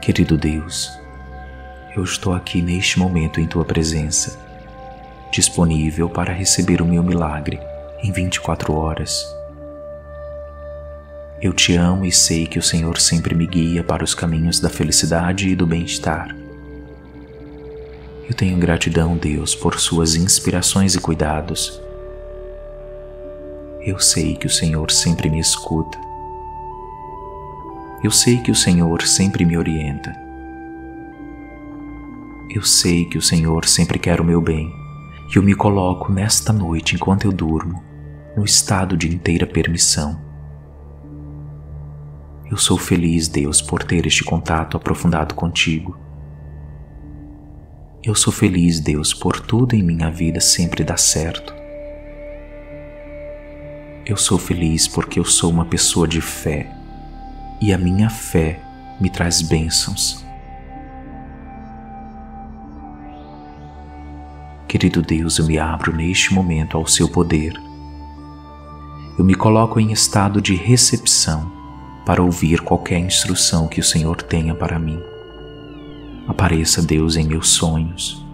Querido Deus, eu estou aqui neste momento em Tua presença, disponível para receber o meu milagre em 24 horas. Eu te amo e sei que o Senhor sempre me guia para os caminhos da felicidade e do bem-estar. Eu tenho gratidão, Deus, por suas inspirações e cuidados. Eu sei que o Senhor sempre me escuta. Eu sei que o Senhor sempre me orienta. Eu sei que o Senhor sempre quer o meu bem, e eu me coloco nesta noite enquanto eu durmo, no estado de inteira permissão. Eu sou feliz, Deus, por ter este contato aprofundado contigo. Eu sou feliz, Deus, por tudo em minha vida sempre dá certo. Eu sou feliz porque eu sou uma pessoa de fé e a minha fé me traz bênçãos. Querido Deus, eu me abro neste momento ao seu poder. Eu me coloco em estado de recepção para ouvir qualquer instrução que o Senhor tenha para mim. Apareça, Deus, em meus sonhos.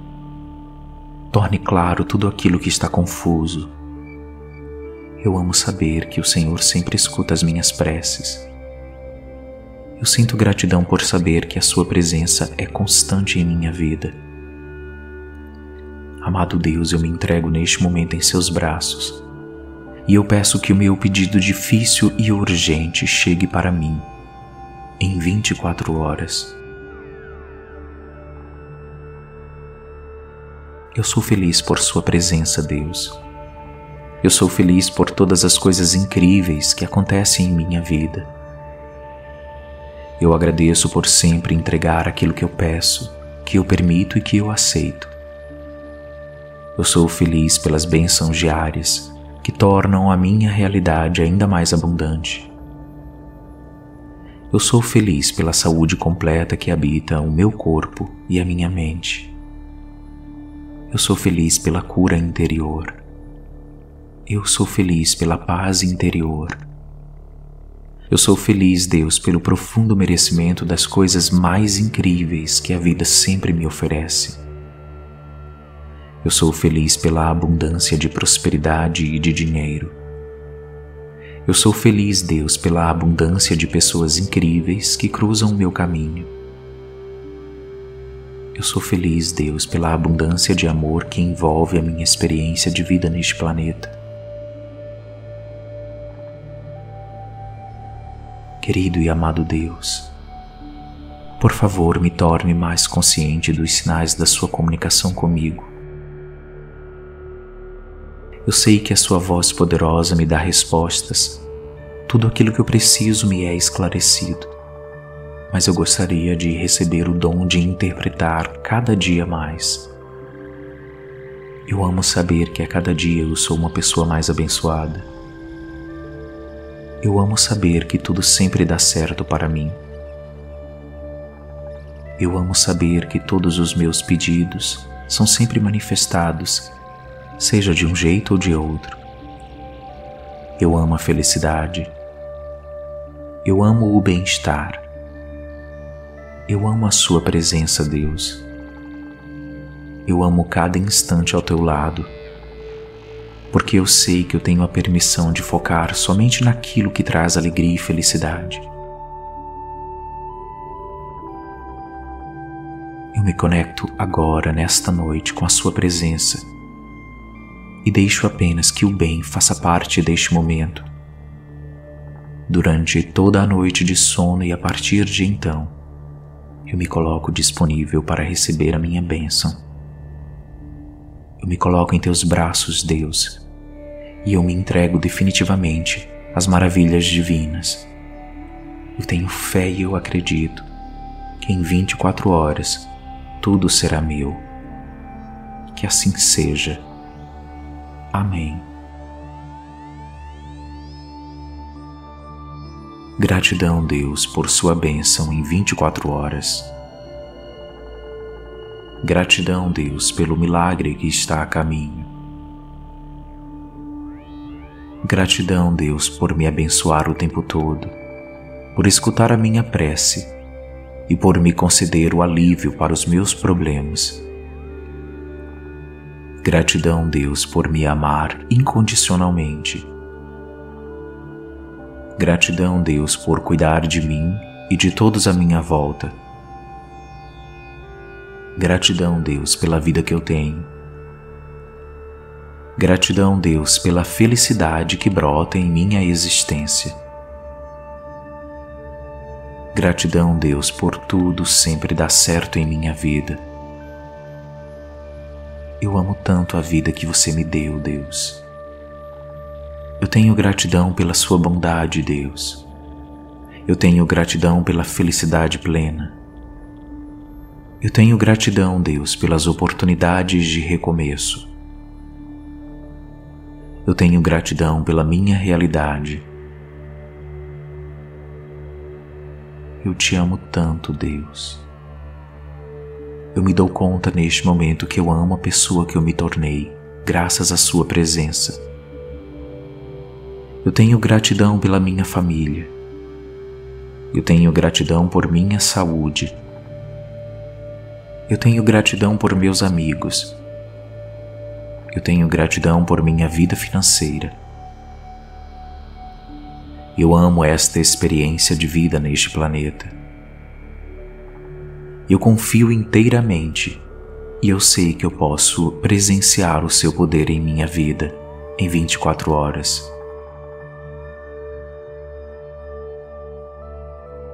Torne claro tudo aquilo que está confuso. Eu amo saber que o Senhor sempre escuta as minhas preces. Eu sinto gratidão por saber que a sua presença é constante em minha vida. Amado Deus, eu me entrego neste momento em seus braços e eu peço que o meu pedido difícil e urgente chegue para mim em 24 horas. Eu sou feliz por sua presença, Deus. Eu sou feliz por todas as coisas incríveis que acontecem em minha vida. Eu agradeço por sempre entregar aquilo que eu peço, que eu permito e que eu aceito. Eu sou feliz pelas bênçãos diárias que tornam a minha realidade ainda mais abundante. Eu sou feliz pela saúde completa que habita o meu corpo e a minha mente. Eu sou feliz pela cura interior. Eu sou feliz pela paz interior. Eu sou feliz, Deus, pelo profundo merecimento das coisas mais incríveis que a vida sempre me oferece. Eu sou feliz pela abundância de prosperidade e de dinheiro. Eu sou feliz, Deus, pela abundância de pessoas incríveis que cruzam o meu caminho. Eu sou feliz, Deus, pela abundância de amor que envolve a minha experiência de vida neste planeta. Querido e amado Deus, por favor, me torne mais consciente dos sinais da sua comunicação comigo. Eu sei que a sua voz poderosa me dá respostas. Tudo aquilo que eu preciso me é esclarecido. mas eu gostaria de receber o dom de interpretar cada dia mais. Eu amo saber que a cada dia eu sou uma pessoa mais abençoada. Eu amo saber que tudo sempre dá certo para mim. Eu amo saber que todos os meus pedidos são sempre manifestados, seja de um jeito ou de outro. Eu amo a felicidade. Eu amo o bem-estar. Eu amo a sua presença, Deus. Eu amo cada instante ao teu lado, porque eu sei que eu tenho a permissão de focar somente naquilo que traz alegria e felicidade. Eu me conecto agora, nesta noite, com a sua presença e deixo apenas que o bem faça parte deste momento. Durante toda a noite de sono e a partir de então, eu me coloco disponível para receber a minha bênção. Eu me coloco em teus braços, Deus, e eu me entrego definitivamente às maravilhas divinas. Eu tenho fé e eu acredito que em 24 horas tudo será meu. Que assim seja. Amém. Gratidão, Deus, por sua bênção em 24 horas. Gratidão, Deus, pelo milagre que está a caminho. Gratidão, Deus, por me abençoar o tempo todo, por escutar a minha prece e por me conceder o alívio para os meus problemas. Gratidão, Deus, por me amar incondicionalmente. Gratidão, Deus, por cuidar de mim e de todos à minha volta. Gratidão, Deus, pela vida que eu tenho. Gratidão, Deus, pela felicidade que brota em minha existência. Gratidão, Deus, por tudo sempre dar certo em minha vida. Eu amo tanto a vida que você me deu, Deus. Eu tenho gratidão pela sua bondade, Deus. Eu tenho gratidão pela felicidade plena. Eu tenho gratidão, Deus, pelas oportunidades de recomeço. Eu tenho gratidão pela minha realidade. Eu te amo tanto, Deus. Eu me dou conta neste momento que eu amo a pessoa que eu me tornei, graças à sua presença. Eu tenho gratidão pela minha família. Eu tenho gratidão por minha saúde. Eu tenho gratidão por meus amigos. Eu tenho gratidão por minha vida financeira. Eu amo esta experiência de vida neste planeta. Eu confio inteiramente e eu sei que eu posso presenciar o seu poder em minha vida em 24 horas.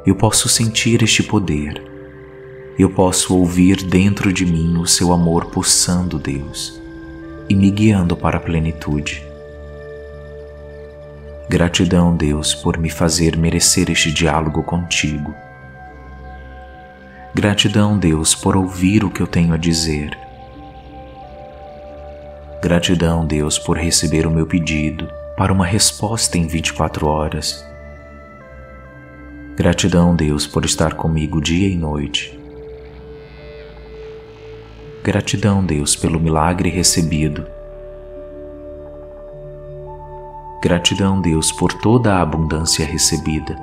Eu posso sentir este poder. Eu posso ouvir dentro de mim o seu amor pulsando, Deus, e me guiando para a plenitude. Gratidão, Deus, por me fazer merecer este diálogo contigo. Gratidão, Deus, por ouvir o que eu tenho a dizer. Gratidão, Deus, por receber o meu pedido para uma resposta em 24 horas. Gratidão, Deus, por estar comigo dia e noite. Gratidão, Deus, pelo milagre recebido. Gratidão, Deus, por toda a abundância recebida.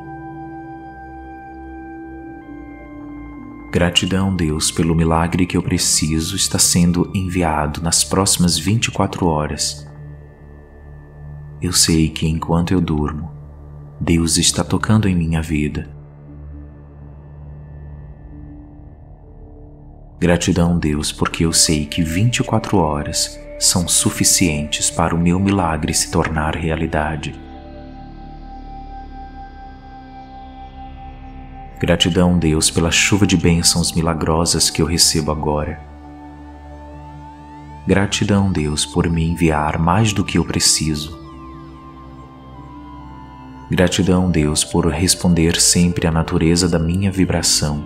Gratidão, Deus, pelo milagre que eu preciso está sendo enviado nas próximas 24 horas. Eu sei que enquanto eu durmo, Deus está tocando em minha vida. Gratidão, Deus, porque eu sei que 24 horas são suficientes para o meu milagre se tornar realidade. Gratidão, Deus, pela chuva de bênçãos milagrosas que eu recebo agora. Gratidão, Deus, por me enviar mais do que eu preciso. Gratidão, Deus, por responder sempre à natureza da minha vibração.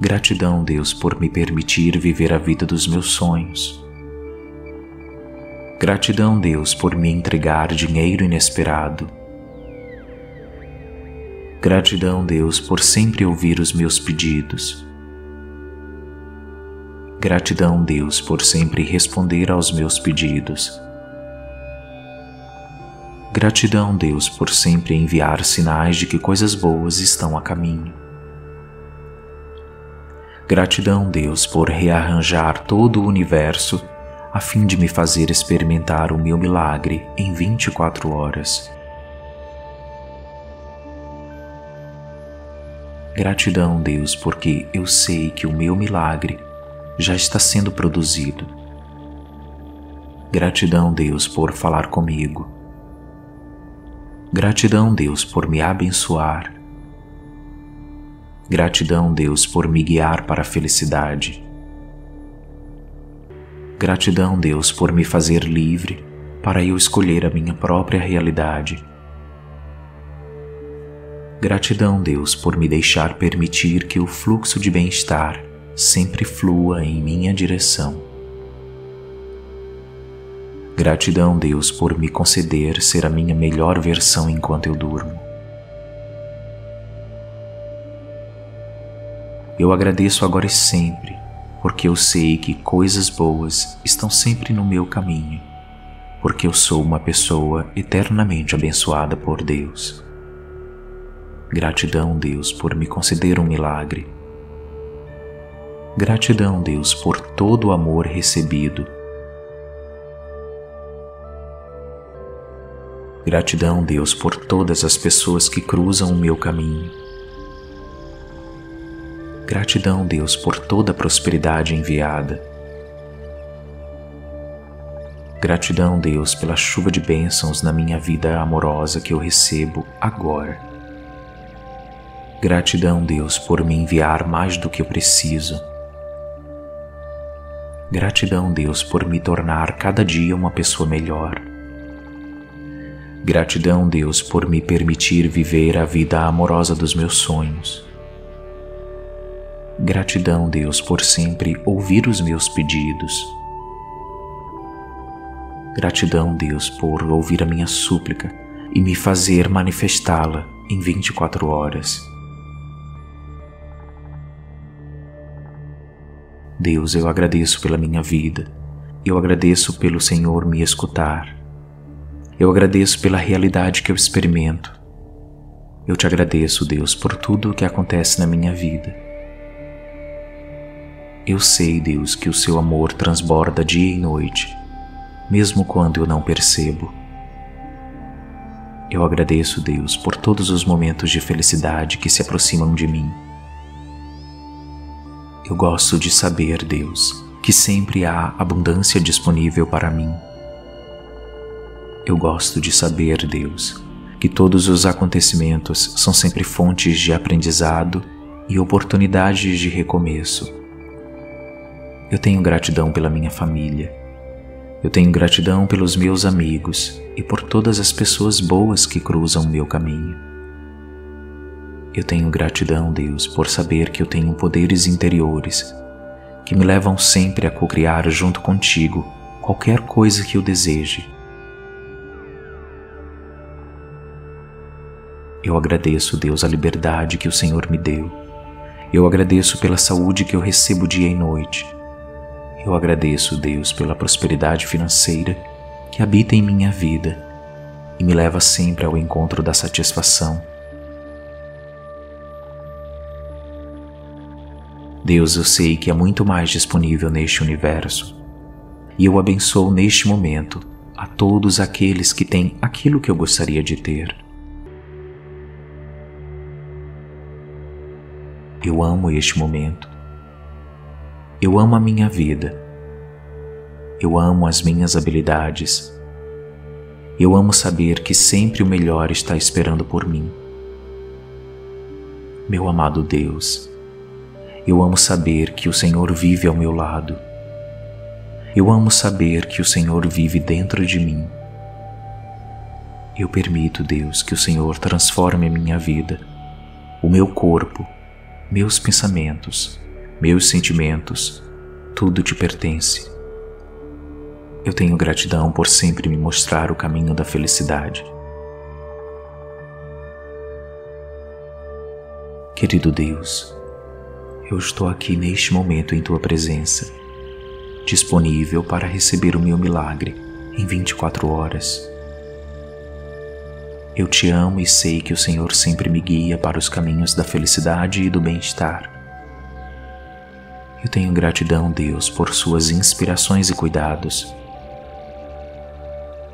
Gratidão, Deus, por me permitir viver a vida dos meus sonhos. Gratidão, Deus, por me entregar dinheiro inesperado. Gratidão, Deus, por sempre ouvir os meus pedidos. Gratidão, Deus, por sempre responder aos meus pedidos. Gratidão, Deus, por sempre enviar sinais de que coisas boas estão a caminho. Gratidão, Deus, por rearranjar todo o universo a fim de me fazer experimentar o meu milagre em 24 horas. Gratidão, Deus, porque eu sei que o meu milagre já está sendo produzido. Gratidão, Deus, por falar comigo. Gratidão, Deus, por me abençoar. Gratidão, Deus, por me guiar para a felicidade. Gratidão, Deus, por me fazer livre para eu escolher a minha própria realidade. Gratidão, Deus, por me deixar permitir que o fluxo de bem-estar sempre flua em minha direção. Gratidão, Deus, por me conceder ser a minha melhor versão enquanto eu durmo. Eu agradeço agora e sempre, porque eu sei que coisas boas estão sempre no meu caminho, porque eu sou uma pessoa eternamente abençoada por Deus. Gratidão, Deus, por me conceder um milagre. Gratidão, Deus, por todo o amor recebido. Gratidão, Deus, por todas as pessoas que cruzam o meu caminho. Gratidão, Deus, por toda a prosperidade enviada. Gratidão, Deus, pela chuva de bênçãos na minha vida amorosa que eu recebo agora. Gratidão, Deus, por me enviar mais do que eu preciso. Gratidão, Deus, por me tornar cada dia uma pessoa melhor. Gratidão, Deus, por me permitir viver a vida amorosa dos meus sonhos. Gratidão, Deus, por sempre ouvir os meus pedidos. Gratidão, Deus, por ouvir a minha súplica e me fazer manifestá-la em 24 horas. Deus, eu agradeço pela minha vida, eu agradeço pelo Senhor me escutar, eu agradeço pela realidade que eu experimento. Eu te agradeço, Deus, por tudo o que acontece na minha vida. Eu sei, Deus, que o seu amor transborda dia e noite, mesmo quando eu não percebo. Eu agradeço, Deus, por todos os momentos de felicidade que se aproximam de mim. Eu gosto de saber, Deus, que sempre há abundância disponível para mim. Eu gosto de saber, Deus, que todos os acontecimentos são sempre fontes de aprendizado e oportunidades de recomeço. Eu tenho gratidão pela minha família. Eu tenho gratidão pelos meus amigos e por todas as pessoas boas que cruzam o meu caminho. Eu tenho gratidão, Deus, por saber que eu tenho poderes interiores que me levam sempre a cocriar junto contigo qualquer coisa que eu deseje. Eu agradeço, Deus, a liberdade que o Senhor me deu. Eu agradeço pela saúde que eu recebo dia e noite. Eu agradeço, Deus, pela prosperidade financeira que habita em minha vida e me leva sempre ao encontro da satisfação. Deus, eu sei que há muito mais disponível neste universo, e eu abençoo neste momento a todos aqueles que têm aquilo que eu gostaria de ter. Eu amo este momento. Eu amo a minha vida. Eu amo as minhas habilidades. Eu amo saber que sempre o melhor está esperando por mim. Meu amado Deus, eu amo saber que o Senhor vive ao meu lado. Eu amo saber que o Senhor vive dentro de mim. Eu permito, Deus, que o Senhor transforme a minha vida, o meu corpo, meus pensamentos, meus sentimentos, tudo te pertence. Eu tenho gratidão por sempre me mostrar o caminho da felicidade. Querido Deus, eu estou aqui neste momento em Tua presença, disponível para receber o meu milagre em 24 horas. Eu te amo e sei que o Senhor sempre me guia para os caminhos da felicidade e do bem-estar. Eu tenho gratidão, Deus, por suas inspirações e cuidados.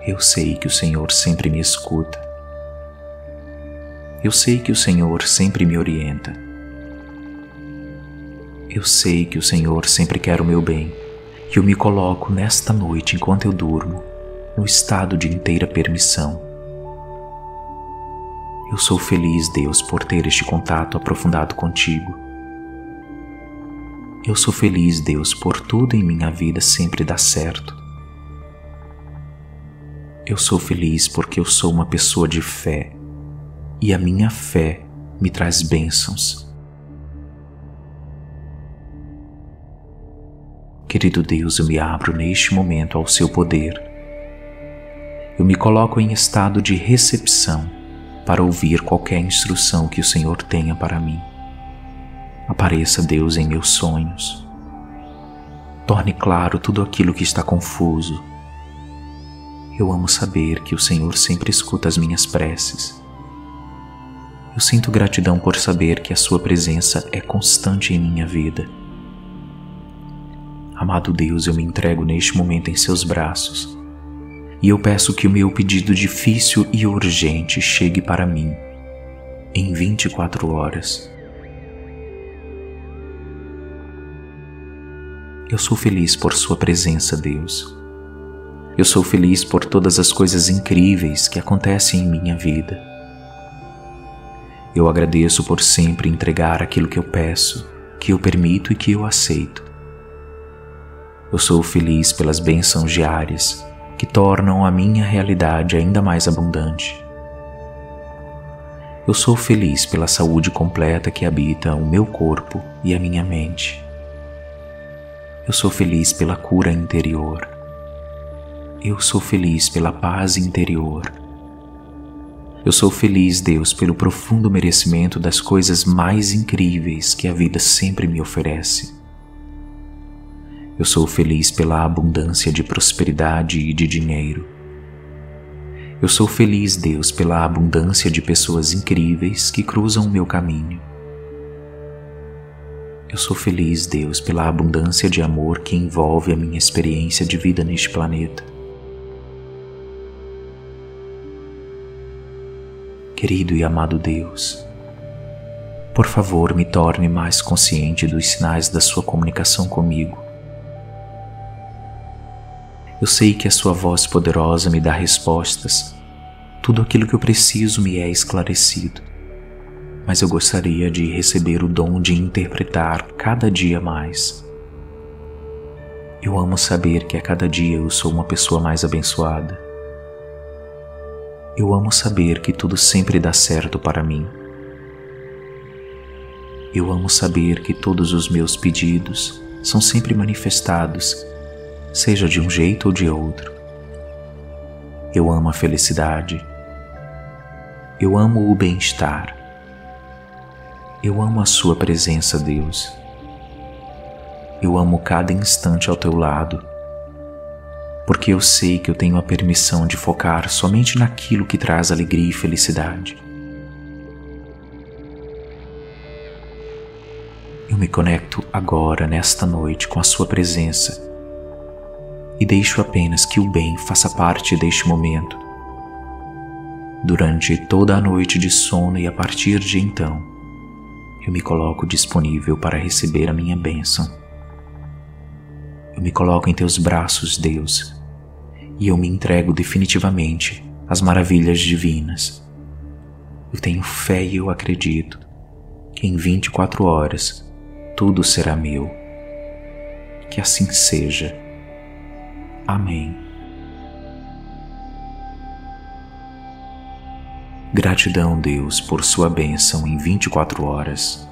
Eu sei que o Senhor sempre me escuta. Eu sei que o Senhor sempre me orienta. Eu sei que o Senhor sempre quer o meu bem, e eu me coloco nesta noite, enquanto eu durmo, no estado de inteira permissão. Eu sou feliz, Deus, por ter este contato aprofundado contigo. Eu sou feliz, Deus, por tudo em minha vida sempre dar certo. Eu sou feliz porque eu sou uma pessoa de fé e a minha fé me traz bênçãos. Querido Deus, eu me abro neste momento ao seu poder. Eu me coloco em estado de recepção para ouvir qualquer instrução que o Senhor tenha para mim. Apareça, Deus, em meus sonhos. Torne claro tudo aquilo que está confuso. Eu amo saber que o Senhor sempre escuta as minhas preces. Eu sinto gratidão por saber que a sua presença é constante em minha vida. Amado Deus, eu me entrego neste momento em seus braços e eu peço que o meu pedido difícil e urgente chegue para mim em 24 horas. Eu sou feliz por sua presença, Deus. Eu sou feliz por todas as coisas incríveis que acontecem em minha vida. Eu agradeço por sempre entregar aquilo que eu peço, que eu permito e que eu aceito. Eu sou feliz pelas bênçãos diárias que tornam a minha realidade ainda mais abundante. Eu sou feliz pela saúde completa que habita o meu corpo e a minha mente. Eu sou feliz pela cura interior. Eu sou feliz pela paz interior. Eu sou feliz, Deus, pelo profundo merecimento das coisas mais incríveis que a vida sempre me oferece. Eu sou feliz pela abundância de prosperidade e de dinheiro. Eu sou feliz, Deus, pela abundância de pessoas incríveis que cruzam o meu caminho. Eu sou feliz, Deus, pela abundância de amor que envolve a minha experiência de vida neste planeta. Querido e amado Deus, por favor, me torne mais consciente dos sinais da sua comunicação comigo. Eu sei que a sua voz poderosa me dá respostas. Tudo aquilo que eu preciso me é esclarecido. Mas eu gostaria de receber o dom de interpretar cada dia mais. Eu amo saber que a cada dia eu sou uma pessoa mais abençoada. Eu amo saber que tudo sempre dá certo para mim. Eu amo saber que todos os meus pedidos são sempre manifestados, seja de um jeito ou de outro. Eu amo a felicidade. Eu amo o bem-estar. Eu amo a sua presença, Deus. Eu amo cada instante ao teu lado, porque eu sei que eu tenho a permissão de focar somente naquilo que traz alegria e felicidade. Eu me conecto agora, nesta noite, com a sua presença e deixo apenas que o bem faça parte deste momento. Durante toda a noite de sono e a partir de então, eu me coloco disponível para receber a minha bênção. Eu me coloco em teus braços, Deus, e eu me entrego definitivamente às maravilhas divinas. Eu tenho fé e eu acredito que em 24 horas tudo será meu. Que assim seja. Amém. Gratidão, Deus, por sua bênção em 24 horas.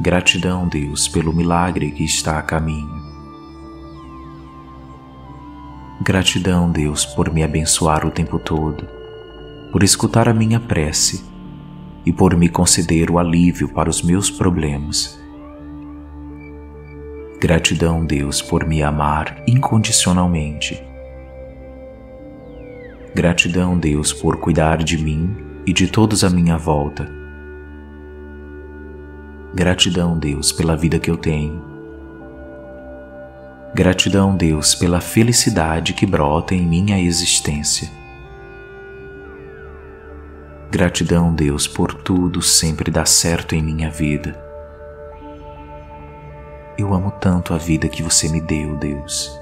Gratidão, Deus, pelo milagre que está a caminho. Gratidão, Deus, por me abençoar o tempo todo, por escutar a minha prece e por me conceder o alívio para os meus problemas. Gratidão, Deus, por me amar incondicionalmente. Gratidão, Deus, por cuidar de mim e de todos à minha volta. Gratidão, Deus, pela vida que eu tenho. Gratidão, Deus, pela felicidade que brota em minha existência. Gratidão, Deus, por tudo sempre dar certo em minha vida. Eu amo tanto a vida que você me deu, Deus.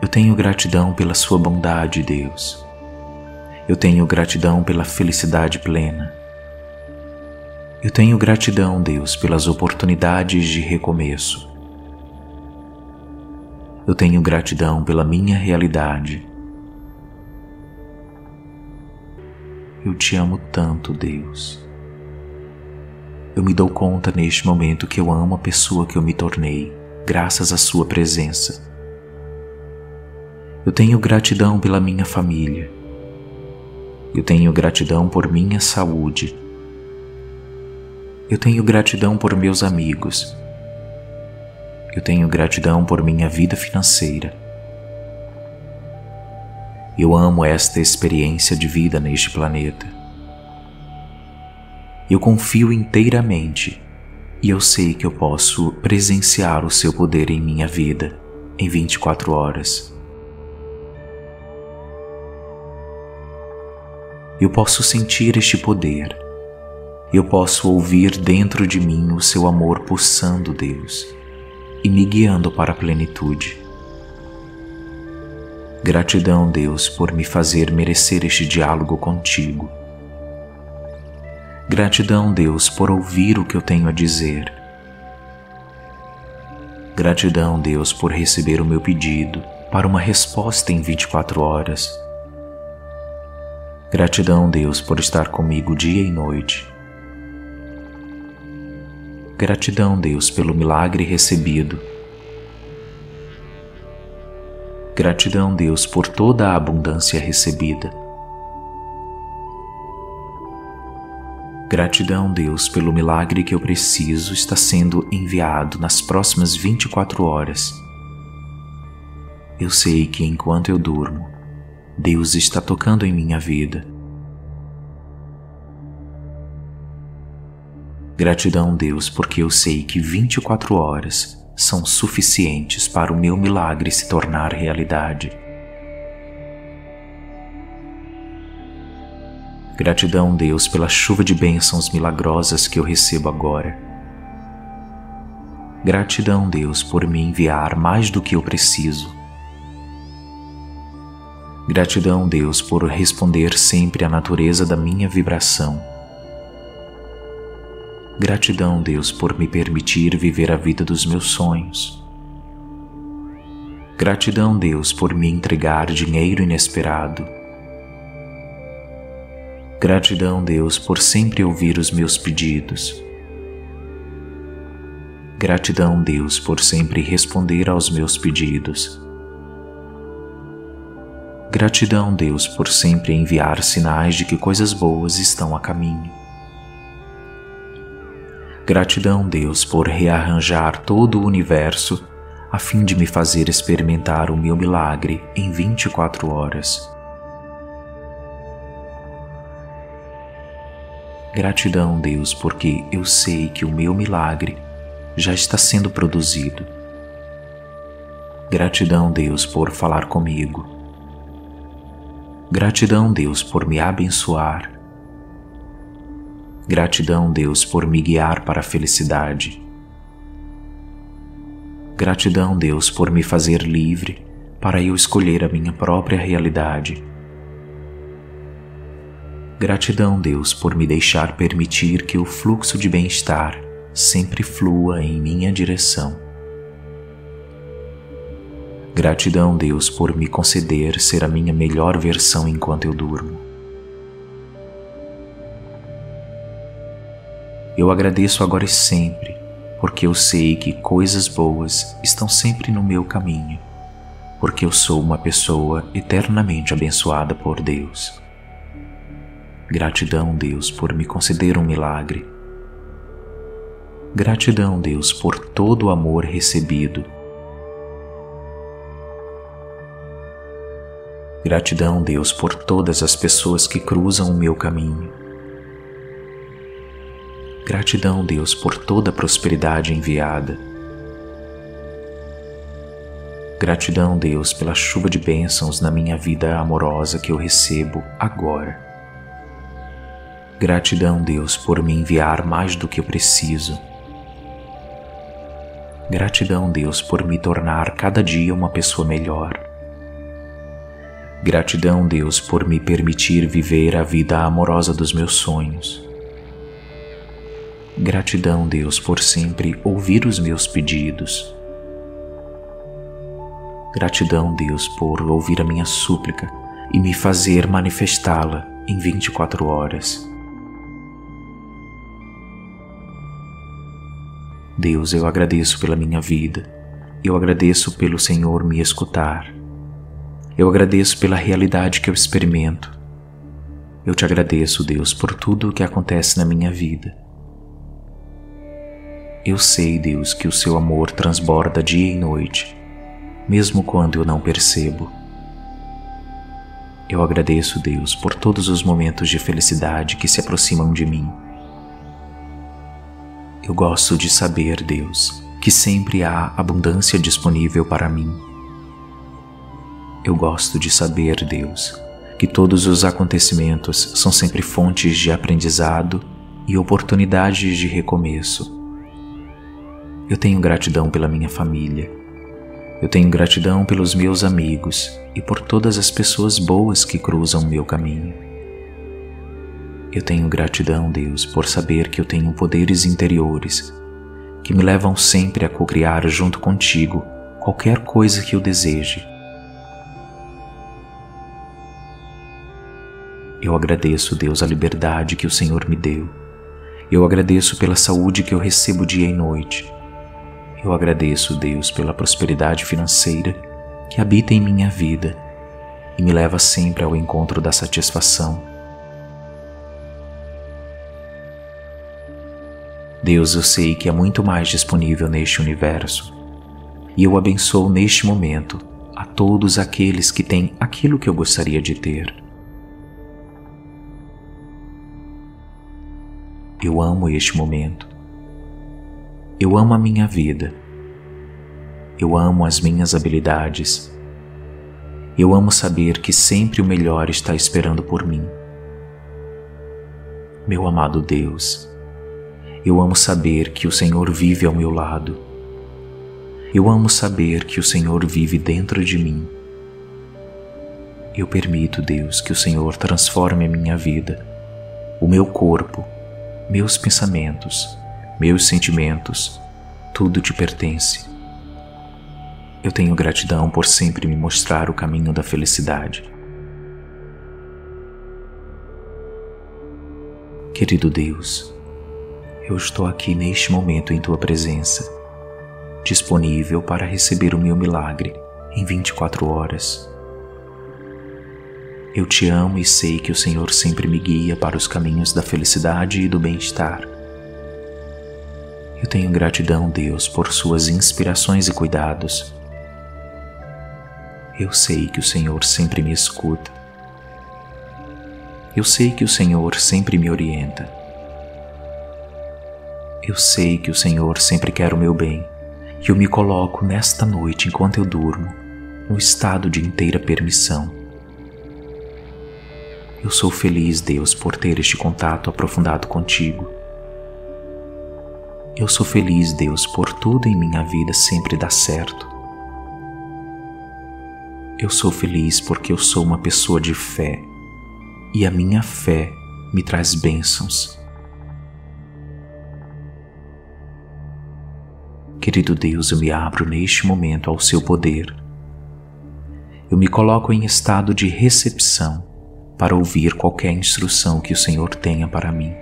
Eu tenho gratidão pela sua bondade, Deus. Eu tenho gratidão pela felicidade plena. Eu tenho gratidão, Deus, pelas oportunidades de recomeço. Eu tenho gratidão pela minha realidade. Eu te amo tanto, Deus. Eu me dou conta neste momento que eu amo a pessoa que eu me tornei, graças à sua presença. Eu tenho gratidão pela minha família. Eu tenho gratidão por minha saúde. Eu tenho gratidão por meus amigos. Eu tenho gratidão por minha vida financeira. Eu amo esta experiência de vida neste planeta. Eu confio inteiramente e eu sei que eu posso presenciar o seu poder em minha vida em 24 horas. Eu posso sentir este poder. Eu posso ouvir dentro de mim o seu amor pulsando, Deus, e me guiando para a plenitude. Gratidão, Deus, por me fazer merecer este diálogo contigo. Gratidão, Deus, por ouvir o que eu tenho a dizer. Gratidão, Deus, por receber o meu pedido para uma resposta em 24 horas. Gratidão, Deus, por estar comigo dia e noite. Gratidão, Deus, pelo milagre recebido. Gratidão, Deus, por toda a abundância recebida. Gratidão, Deus, pelo milagre que eu preciso está sendo enviado nas próximas 24 horas. Eu sei que enquanto eu durmo, Deus está tocando em minha vida. Gratidão, Deus, porque eu sei que 24 horas são suficientes para o meu milagre se tornar realidade. Gratidão, Deus, pela chuva de bênçãos milagrosas que eu recebo agora. Gratidão, Deus, por me enviar mais do que eu preciso. Gratidão, Deus, por responder sempre à natureza da minha vibração. Gratidão, Deus, por me permitir viver a vida dos meus sonhos. Gratidão, Deus, por me entregar dinheiro inesperado. Gratidão, Deus, por sempre ouvir os meus pedidos. Gratidão, Deus, por sempre responder aos meus pedidos. Gratidão, Deus, por sempre enviar sinais de que coisas boas estão a caminho. Gratidão, Deus, por rearranjar todo o universo a fim de me fazer experimentar o meu milagre em 24 horas. Gratidão, Deus, porque eu sei que o meu milagre já está sendo produzido. Gratidão, Deus, por falar comigo. Gratidão, Deus, por me abençoar. Gratidão, Deus, por me guiar para a felicidade. Gratidão, Deus, por me fazer livre para eu escolher a minha própria realidade. Gratidão, Deus, por me deixar permitir que o fluxo de bem-estar sempre flua em minha direção. Gratidão, Deus, por me conceder ser a minha melhor versão enquanto eu durmo. Eu agradeço agora e sempre, porque eu sei que coisas boas estão sempre no meu caminho, porque eu sou uma pessoa eternamente abençoada por Deus. Gratidão, Deus, por me conceder um milagre. Gratidão, Deus, por todo o amor recebido. Gratidão, Deus, por todas as pessoas que cruzam o meu caminho. Gratidão, Deus, por toda a prosperidade enviada. Gratidão, Deus, pela chuva de bênçãos na minha vida amorosa que eu recebo agora. Gratidão, Deus, por me enviar mais do que eu preciso. Gratidão, Deus, por me tornar cada dia uma pessoa melhor. Gratidão, Deus, por me permitir viver a vida amorosa dos meus sonhos. Gratidão, Deus, por sempre ouvir os meus pedidos. Gratidão, Deus, por ouvir a minha súplica e me fazer manifestá-la em 24 horas. Deus, eu agradeço pela minha vida. Eu agradeço pelo Senhor me escutar. Eu agradeço pela realidade que eu experimento. Eu te agradeço, Deus, por tudo o que acontece na minha vida. Eu sei, Deus, que o seu amor transborda dia e noite, mesmo quando eu não percebo. Eu agradeço, Deus, por todos os momentos de felicidade que se aproximam de mim. Eu gosto de saber, Deus, que sempre há abundância disponível para mim. Eu gosto de saber, Deus, que todos os acontecimentos são sempre fontes de aprendizado e oportunidades de recomeço. Eu tenho gratidão pela minha família. Eu tenho gratidão pelos meus amigos e por todas as pessoas boas que cruzam o meu caminho. Eu tenho gratidão, Deus, por saber que eu tenho poderes interiores que me levam sempre a cocriar junto contigo qualquer coisa que eu deseje. Eu agradeço, Deus, a liberdade que o Senhor me deu. Eu agradeço pela saúde que eu recebo dia e noite. Eu agradeço, Deus, pela prosperidade financeira que habita em minha vida e me leva sempre ao encontro da satisfação. Deus, eu sei que há muito mais disponível neste universo, e eu abençoo neste momento a todos aqueles que têm aquilo que eu gostaria de ter. Eu amo este momento. Eu amo a minha vida. Eu amo as minhas habilidades. Eu amo saber que sempre o melhor está esperando por mim. Meu amado Deus, eu amo saber que o Senhor vive ao meu lado. Eu amo saber que o Senhor vive dentro de mim. Eu permito, Deus, que o Senhor transforme a minha vida, o meu corpo, meus pensamentos, meus sentimentos, tudo te pertence. Eu tenho gratidão por sempre me mostrar o caminho da felicidade. Querido Deus, eu estou aqui neste momento em tua presença, disponível para receber o meu milagre em 24 horas. Eu te amo e sei que o Senhor sempre me guia para os caminhos da felicidade e do bem-estar. Eu tenho gratidão, Deus, por suas inspirações e cuidados. Eu sei que o Senhor sempre me escuta. Eu sei que o Senhor sempre me orienta. Eu sei que o Senhor sempre quer o meu bem, e eu me coloco nesta noite, enquanto eu durmo, no estado de inteira permissão. Eu sou feliz, Deus, por ter este contato aprofundado contigo. Eu sou feliz, Deus, por tudo em minha vida sempre dá certo. Eu sou feliz porque eu sou uma pessoa de fé, e a minha fé me traz bênçãos. Querido Deus, eu me abro neste momento ao seu poder, eu me coloco em estado de recepção para ouvir qualquer instrução que o Senhor tenha para mim.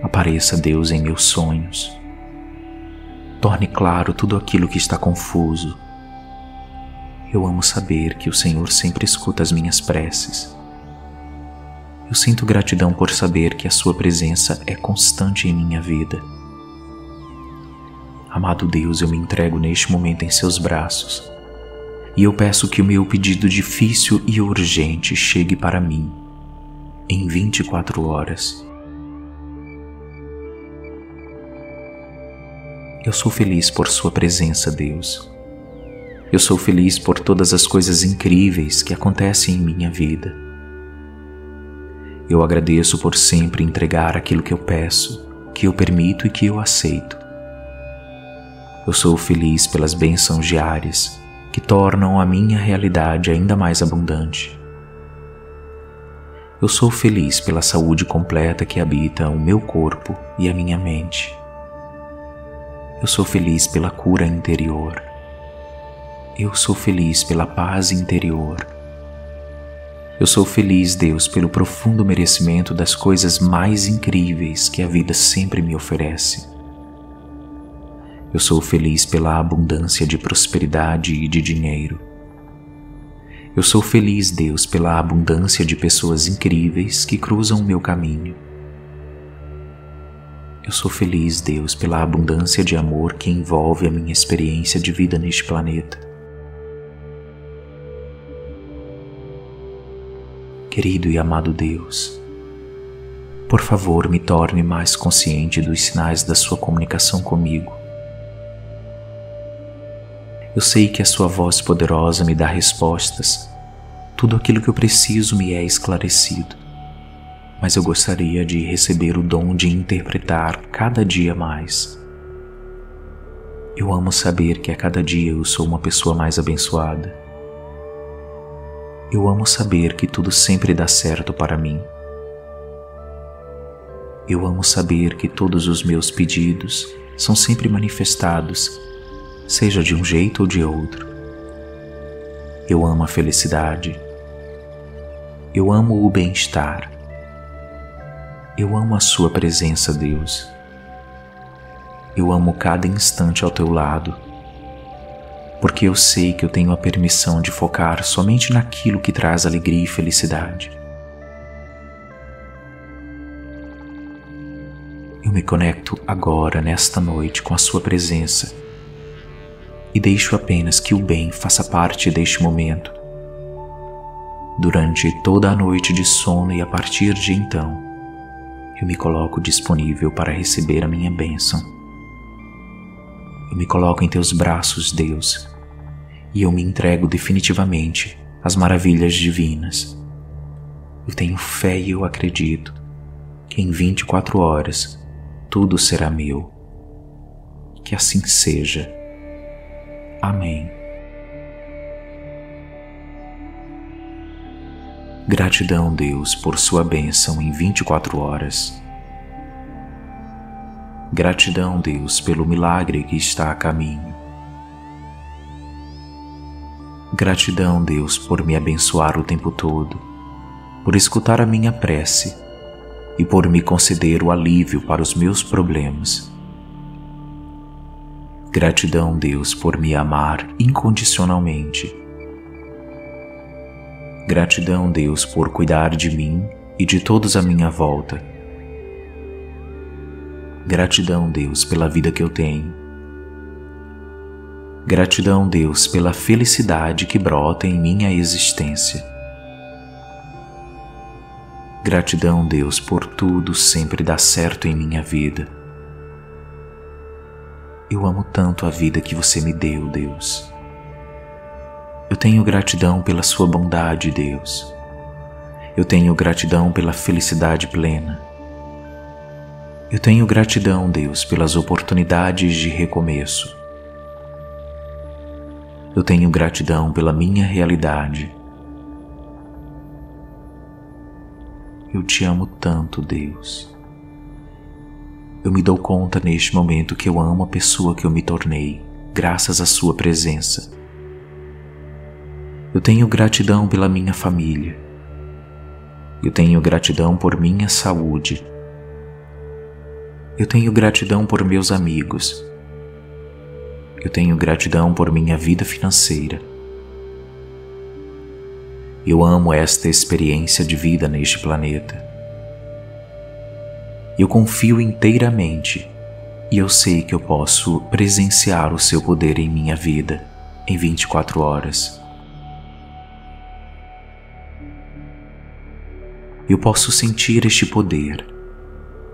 Apareça Deus em meus sonhos. Torne claro tudo aquilo que está confuso. Eu amo saber que o Senhor sempre escuta as minhas preces. Eu sinto gratidão por saber que a Sua presença é constante em minha vida. Amado Deus, eu me entrego neste momento em Seus braços e eu peço que o meu pedido difícil e urgente chegue para mim em 24 horas. Eu sou feliz por Sua presença, Deus. Eu sou feliz por todas as coisas incríveis que acontecem em minha vida. Eu agradeço por sempre entregar aquilo que eu peço, que eu permito e que eu aceito. Eu sou feliz pelas bênçãos diárias que tornam a minha realidade ainda mais abundante. Eu sou feliz pela saúde completa que habita o meu corpo e a minha mente. Eu sou feliz pela cura interior. Eu sou feliz pela paz interior. Eu sou feliz, Deus, pelo profundo merecimento das coisas mais incríveis que a vida sempre me oferece. Eu sou feliz pela abundância de prosperidade e de dinheiro. Eu sou feliz, Deus, pela abundância de pessoas incríveis que cruzam o meu caminho. Eu sou feliz, Deus, pela abundância de amor que envolve a minha experiência de vida neste planeta. Querido e amado Deus, por favor, me torne mais consciente dos sinais da Sua comunicação comigo. Eu sei que a Sua voz poderosa me dá respostas. Tudo aquilo que eu preciso me é esclarecido. Mas eu gostaria de receber o dom de interpretar cada dia mais. Eu amo saber que a cada dia eu sou uma pessoa mais abençoada. Eu amo saber que tudo sempre dá certo para mim. Eu amo saber que todos os meus pedidos são sempre manifestados, seja de um jeito ou de outro. Eu amo a felicidade. Eu amo o bem-estar. Eu amo a Sua presença, Deus. Eu amo cada instante ao Teu lado, porque eu sei que eu tenho a permissão de focar somente naquilo que traz alegria e felicidade. Eu me conecto agora, nesta noite, com a Sua presença e deixo apenas que o bem faça parte deste momento. Durante toda a noite de sono e a partir de então, eu me coloco disponível para receber a minha bênção. Eu me coloco em Teus braços, Deus, e eu me entrego definitivamente às maravilhas divinas. Eu tenho fé e eu acredito que em 24 horas tudo será meu. Que assim seja. Amém. Gratidão, Deus, por Sua bênção em 24 horas. Gratidão, Deus, pelo milagre que está a caminho. Gratidão, Deus, por me abençoar o tempo todo, por escutar a minha prece e por me conceder o alívio para os meus problemas. Gratidão, Deus, por me amar incondicionalmente. Gratidão, Deus, por cuidar de mim e de todos à minha volta. Gratidão, Deus, pela vida que eu tenho. Gratidão, Deus, pela felicidade que brota em minha existência. Gratidão, Deus, por tudo sempre dar certo em minha vida. Eu amo tanto a vida que Você me deu, Deus. Eu tenho gratidão pela Sua bondade, Deus. Eu tenho gratidão pela felicidade plena. Eu tenho gratidão, Deus, pelas oportunidades de recomeço. Eu tenho gratidão pela minha realidade. Eu Te amo tanto, Deus. Eu me dou conta neste momento que eu amo a pessoa que eu me tornei, graças à Sua presença. Eu tenho gratidão pela minha família. Eu tenho gratidão por minha saúde. Eu tenho gratidão por meus amigos. Eu tenho gratidão por minha vida financeira. Eu amo esta experiência de vida neste planeta. Eu confio inteiramente e eu sei que eu posso presenciar o seu poder em minha vida em 24 horas. Eu posso sentir este poder.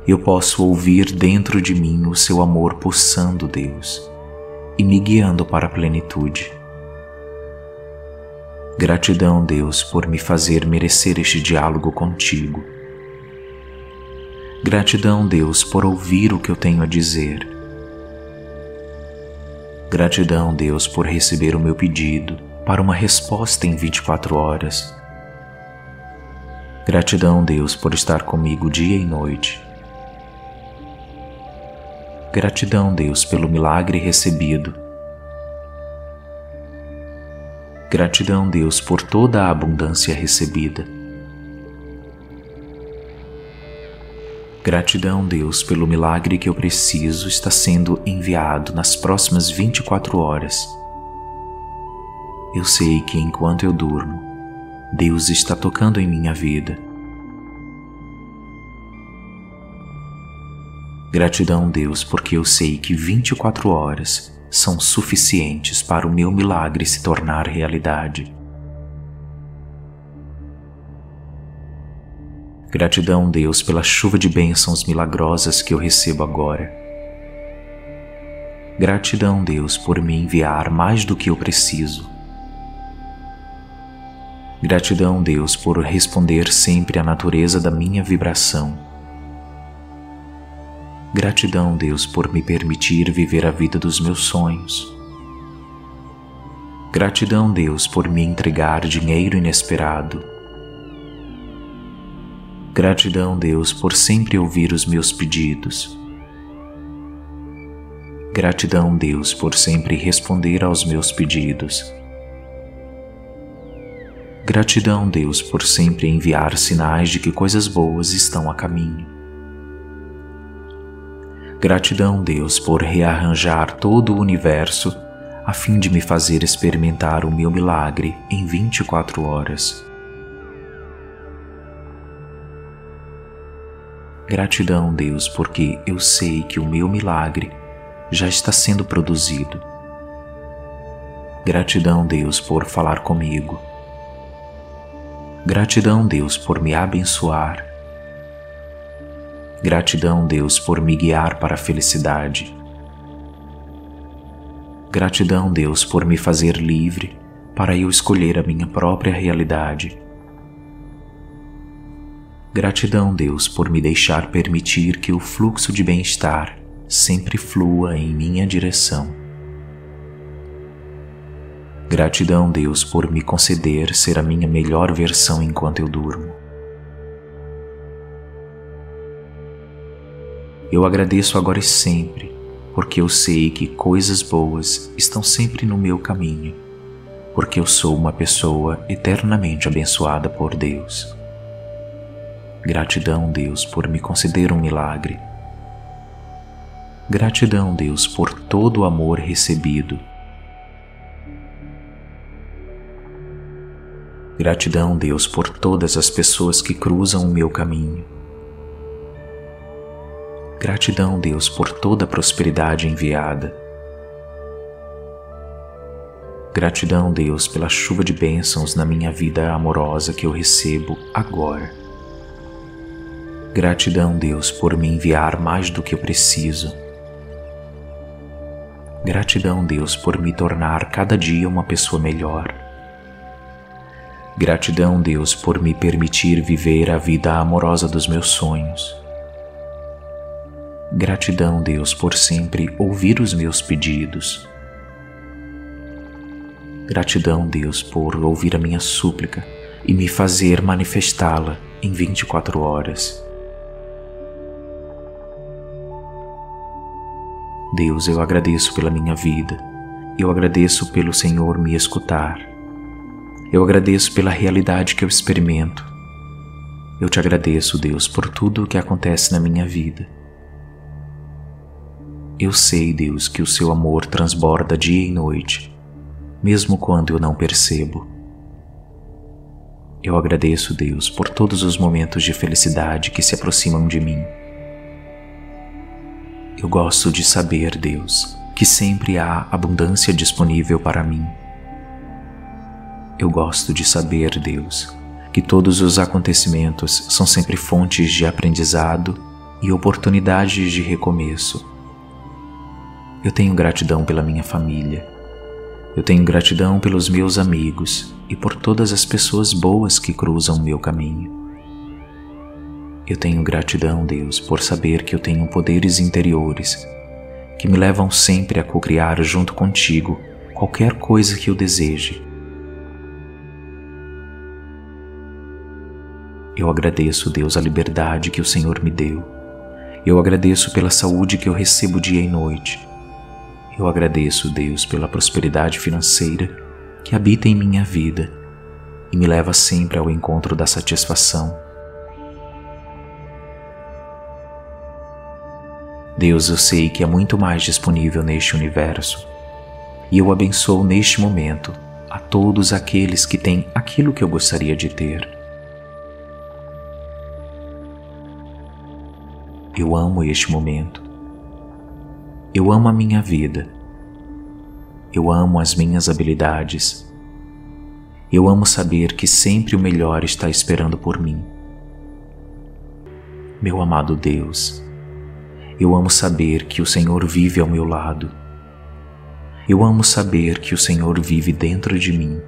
Eu posso ouvir dentro de mim o seu amor pulsando, Deus, e me guiando para a plenitude. Gratidão, Deus, por me fazer merecer este diálogo contigo. Gratidão, Deus, por ouvir o que eu tenho a dizer. Gratidão, Deus, por receber o meu pedido para uma resposta em 24 horas. Gratidão, Deus, por estar comigo dia e noite. Gratidão, Deus, pelo milagre recebido. Gratidão, Deus, por toda a abundância recebida. Gratidão, Deus, pelo milagre que eu preciso está sendo enviado nas próximas 24 horas. Eu sei que enquanto eu durmo, Deus está tocando em minha vida. Gratidão, Deus, porque eu sei que 24 horas são suficientes para o meu milagre se tornar realidade. Gratidão, Deus, pela chuva de bênçãos milagrosas que eu recebo agora. Gratidão, Deus, por me enviar mais do que eu preciso. Gratidão, Deus, por responder sempre à natureza da minha vibração. Gratidão, Deus, por me permitir viver a vida dos meus sonhos. Gratidão, Deus, por me entregar dinheiro inesperado. Gratidão, Deus, por sempre ouvir os meus pedidos. Gratidão, Deus, por sempre responder aos meus pedidos. Gratidão, Deus, por sempre enviar sinais de que coisas boas estão a caminho. Gratidão, Deus, por rearranjar todo o universo a fim de me fazer experimentar o meu milagre em 24 horas. Gratidão, Deus, porque eu sei que o meu milagre já está sendo produzido. Gratidão, Deus, por falar comigo. Gratidão, Deus, por me abençoar. Gratidão, Deus, por me guiar para a felicidade. Gratidão, Deus, por me fazer livre para eu escolher a minha própria realidade. Gratidão, Deus, por me deixar permitir que o fluxo de bem-estar sempre flua em minha direção. Gratidão, Deus, por me conceder ser a minha melhor versão enquanto eu durmo. Eu agradeço agora e sempre, porque eu sei que coisas boas estão sempre no meu caminho, porque eu sou uma pessoa eternamente abençoada por Deus. Gratidão, Deus, por me conceder um milagre. Gratidão, Deus, por todo o amor recebido. Gratidão, Deus, por todas as pessoas que cruzam o meu caminho. Gratidão, Deus, por toda a prosperidade enviada. Gratidão, Deus, pela chuva de bênçãos na minha vida amorosa que eu recebo agora. Gratidão, Deus, por me enviar mais do que eu preciso. Gratidão, Deus, por me tornar cada dia uma pessoa melhor. Gratidão, Deus, por me permitir viver a vida amorosa dos meus sonhos. Gratidão, Deus, por sempre ouvir os meus pedidos. Gratidão, Deus, por ouvir a minha súplica e me fazer manifestá-la em 24 horas. Deus, eu agradeço pela minha vida. Eu agradeço pelo Senhor me escutar. Eu agradeço pela realidade que eu experimento. Eu te agradeço, Deus, por tudo o que acontece na minha vida. Eu sei, Deus, que o seu amor transborda dia e noite, mesmo quando eu não percebo. Eu agradeço, Deus, por todos os momentos de felicidade que se aproximam de mim. Eu gosto de saber, Deus, que sempre há abundância disponível para mim. Eu gosto de saber, Deus, que todos os acontecimentos são sempre fontes de aprendizado e oportunidades de recomeço. Eu tenho gratidão pela minha família. Eu tenho gratidão pelos meus amigos e por todas as pessoas boas que cruzam o meu caminho. Eu tenho gratidão, Deus, por saber que eu tenho poderes interiores que me levam sempre a cocriar junto contigo qualquer coisa que eu deseje. Eu agradeço, Deus, a liberdade que o Senhor me deu. Eu agradeço pela saúde que eu recebo dia e noite. Eu agradeço, Deus, pela prosperidade financeira que habita em minha vida e me leva sempre ao encontro da satisfação. Deus, eu sei que há muito mais disponível neste universo, e eu abençoo neste momento a todos aqueles que têm aquilo que eu gostaria de ter. Eu amo este momento. Eu amo a minha vida. Eu amo as minhas habilidades. Eu amo saber que sempre o melhor está esperando por mim. Meu amado Deus, eu amo saber que o Senhor vive ao meu lado. Eu amo saber que o Senhor vive dentro de mim.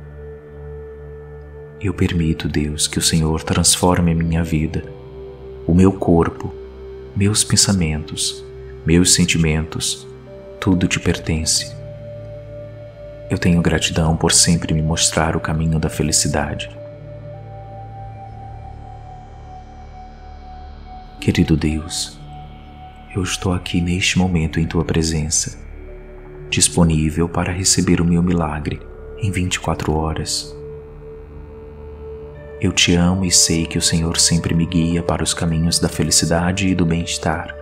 Eu permito, Deus, que o Senhor transforme a minha vida, o meu corpo, meus pensamentos, meus sentimentos, tudo te pertence. Eu tenho gratidão por sempre me mostrar o caminho da felicidade. Querido Deus, eu estou aqui neste momento em Tua presença, disponível para receber o meu milagre em 24 horas. Eu te amo e sei que o Senhor sempre me guia para os caminhos da felicidade e do bem-estar.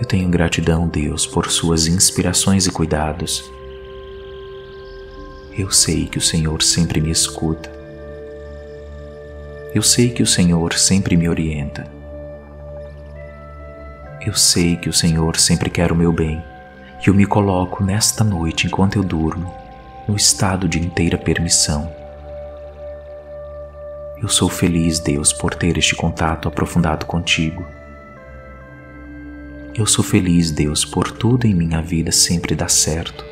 Eu tenho gratidão, Deus, por suas inspirações e cuidados. Eu sei que o Senhor sempre me escuta. Eu sei que o Senhor sempre me orienta. Eu sei que o Senhor sempre quer o meu bem, e eu me coloco nesta noite enquanto eu durmo, no estado de inteira permissão. Eu sou feliz, Deus, por ter este contato aprofundado contigo. Eu sou feliz, Deus, por tudo em minha vida sempre dar certo.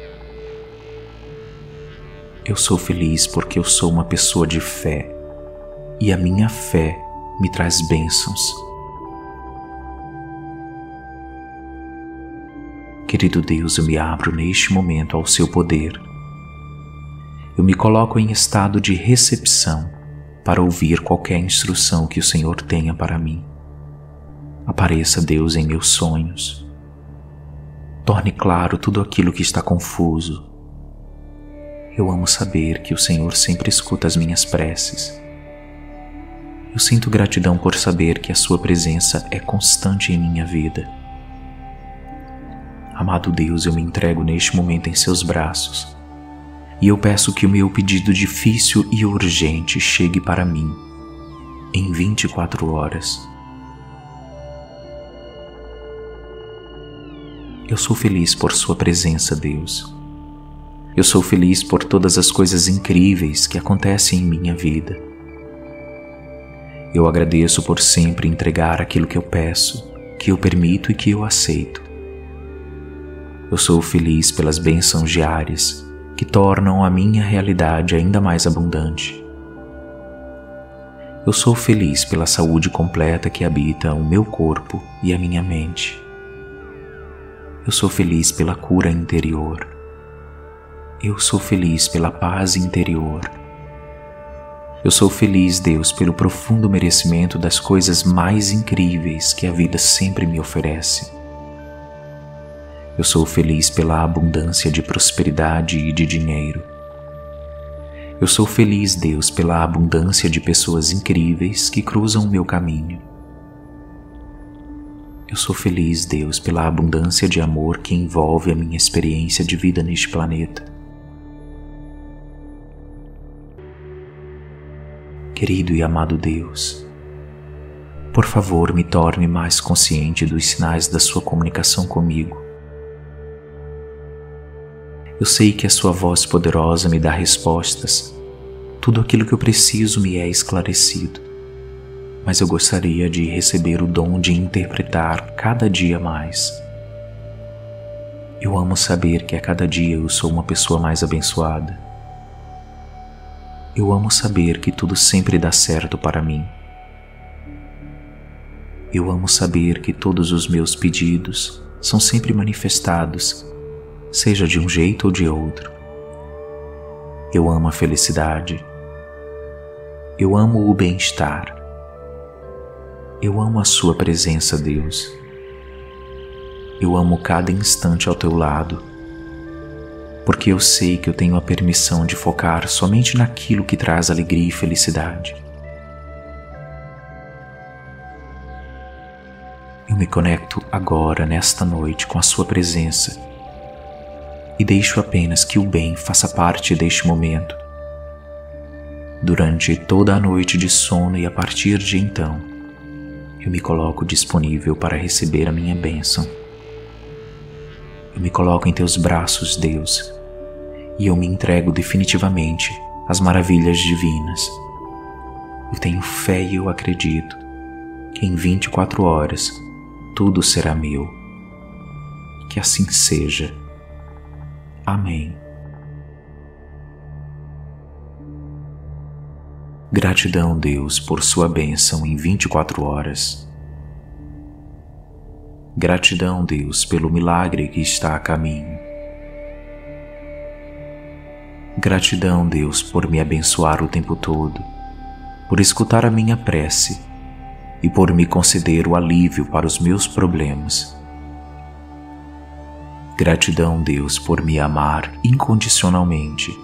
Eu sou feliz porque eu sou uma pessoa de fé, e a minha fé me traz bênçãos. Querido Deus, eu me abro neste momento ao seu poder. Eu me coloco em estado de recepção para ouvir qualquer instrução que o Senhor tenha para mim. Apareça, Deus, em meus sonhos. Torne claro tudo aquilo que está confuso. Eu amo saber que o Senhor sempre escuta as minhas preces. Eu sinto gratidão por saber que a sua presença é constante em minha vida. Amado Deus, eu me entrego neste momento em seus braços. E eu peço que o meu pedido difícil e urgente chegue para mim em 24 horas. Eu sou feliz por sua presença, Deus. Eu sou feliz por todas as coisas incríveis que acontecem em minha vida. Eu agradeço por sempre entregar aquilo que eu peço, que eu permito e que eu aceito. Eu sou feliz pelas bênçãos diárias que tornam a minha realidade ainda mais abundante. Eu sou feliz pela saúde completa que habita o meu corpo e a minha mente. Eu sou feliz pela cura interior. Eu sou feliz pela paz interior. Eu sou feliz, Deus, pelo profundo merecimento das coisas mais incríveis que a vida sempre me oferece. Eu sou feliz pela abundância de prosperidade e de dinheiro. Eu sou feliz, Deus, pela abundância de pessoas incríveis que cruzam o meu caminho. Eu sou feliz, Deus, pela abundância de amor que envolve a minha experiência de vida neste planeta. Querido e amado Deus, por favor, me torne mais consciente dos sinais da sua comunicação comigo. Eu sei que a sua voz poderosa me dá respostas. Tudo aquilo que eu preciso me é esclarecido. Mas eu gostaria de receber o dom de interpretar cada dia mais. Eu amo saber que a cada dia eu sou uma pessoa mais abençoada. Eu amo saber que tudo sempre dá certo para mim. Eu amo saber que todos os meus pedidos são sempre manifestados, seja de um jeito ou de outro. Eu amo a felicidade. Eu amo o bem-estar. Eu amo a sua presença, Deus. Eu amo cada instante ao teu lado, porque eu sei que eu tenho a permissão de focar somente naquilo que traz alegria e felicidade. Eu me conecto agora, nesta noite, com a sua presença e deixo apenas que o bem faça parte deste momento. Durante toda a noite de sono e a partir de então, eu me coloco disponível para receber a minha bênção. Eu me coloco em teus braços, Deus, e eu me entrego definitivamente às maravilhas divinas. Eu tenho fé e eu acredito que em 24 horas tudo será meu. Que assim seja. Amém. Gratidão, Deus, por sua bênção em 24 horas. Gratidão, Deus, pelo milagre que está a caminho. Gratidão, Deus, por me abençoar o tempo todo, por escutar a minha prece e por me conceder o alívio para os meus problemas. Gratidão, Deus, por me amar incondicionalmente.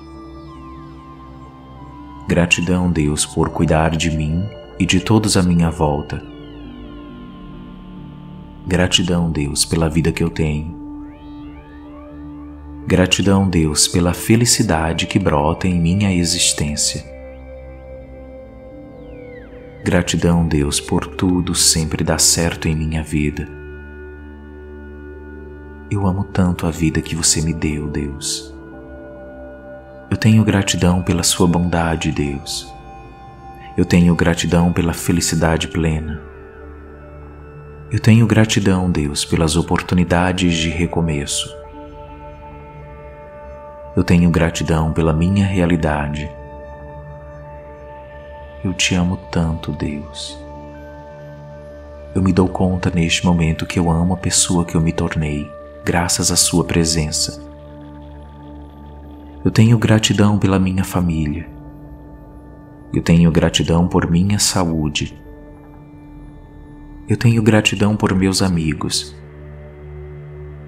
Gratidão, Deus, por cuidar de mim e de todos à minha volta. Gratidão, Deus, pela vida que eu tenho. Gratidão, Deus, pela felicidade que brota em minha existência. Gratidão, Deus, por tudo sempre dar certo em minha vida. Eu amo tanto a vida que você me deu, Deus. Eu tenho gratidão pela sua bondade, Deus. Eu tenho gratidão pela felicidade plena. Eu tenho gratidão, Deus, pelas oportunidades de recomeço. Eu tenho gratidão pela minha realidade. Eu te amo tanto, Deus. Eu me dou conta neste momento que eu amo a pessoa que eu me tornei, graças à sua presença. Eu tenho gratidão pela minha família. Eu tenho gratidão por minha saúde. Eu tenho gratidão por meus amigos.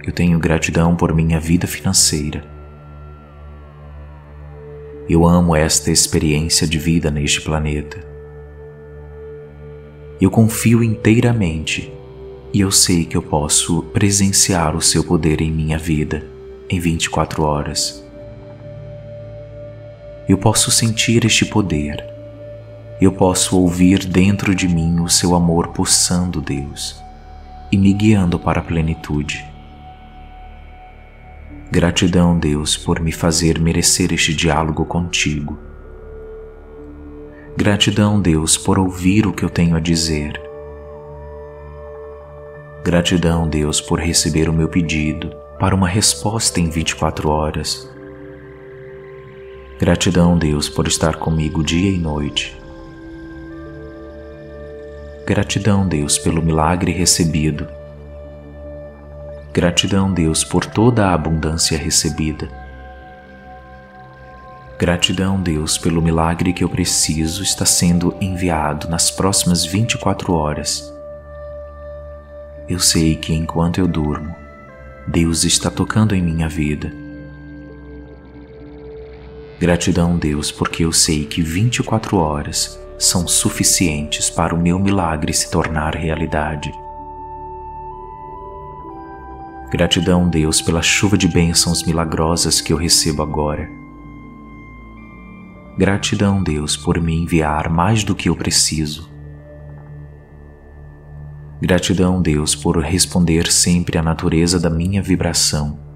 Eu tenho gratidão por minha vida financeira. Eu amo esta experiência de vida neste planeta. Eu confio inteiramente e eu sei que eu posso presenciar o seu poder em minha vida em 24 horas. Eu posso sentir este poder. Eu posso ouvir dentro de mim o seu amor pulsando, Deus, e me guiando para a plenitude. Gratidão, Deus, por me fazer merecer este diálogo contigo. Gratidão, Deus, por ouvir o que eu tenho a dizer. Gratidão, Deus, por receber o meu pedido para uma resposta em 24 horas. Gratidão, Deus, por estar comigo dia e noite. Gratidão, Deus, pelo milagre recebido. Gratidão, Deus, por toda a abundância recebida. Gratidão, Deus, pelo milagre que eu preciso está sendo enviado nas próximas 24 horas. Eu sei que enquanto eu durmo, Deus está tocando em minha vida. Gratidão, Deus, porque eu sei que 24 horas são suficientes para o meu milagre se tornar realidade. Gratidão, Deus, pela chuva de bênçãos milagrosas que eu recebo agora. Gratidão, Deus, por me enviar mais do que eu preciso. Gratidão, Deus, por responder sempre à natureza da minha vibração.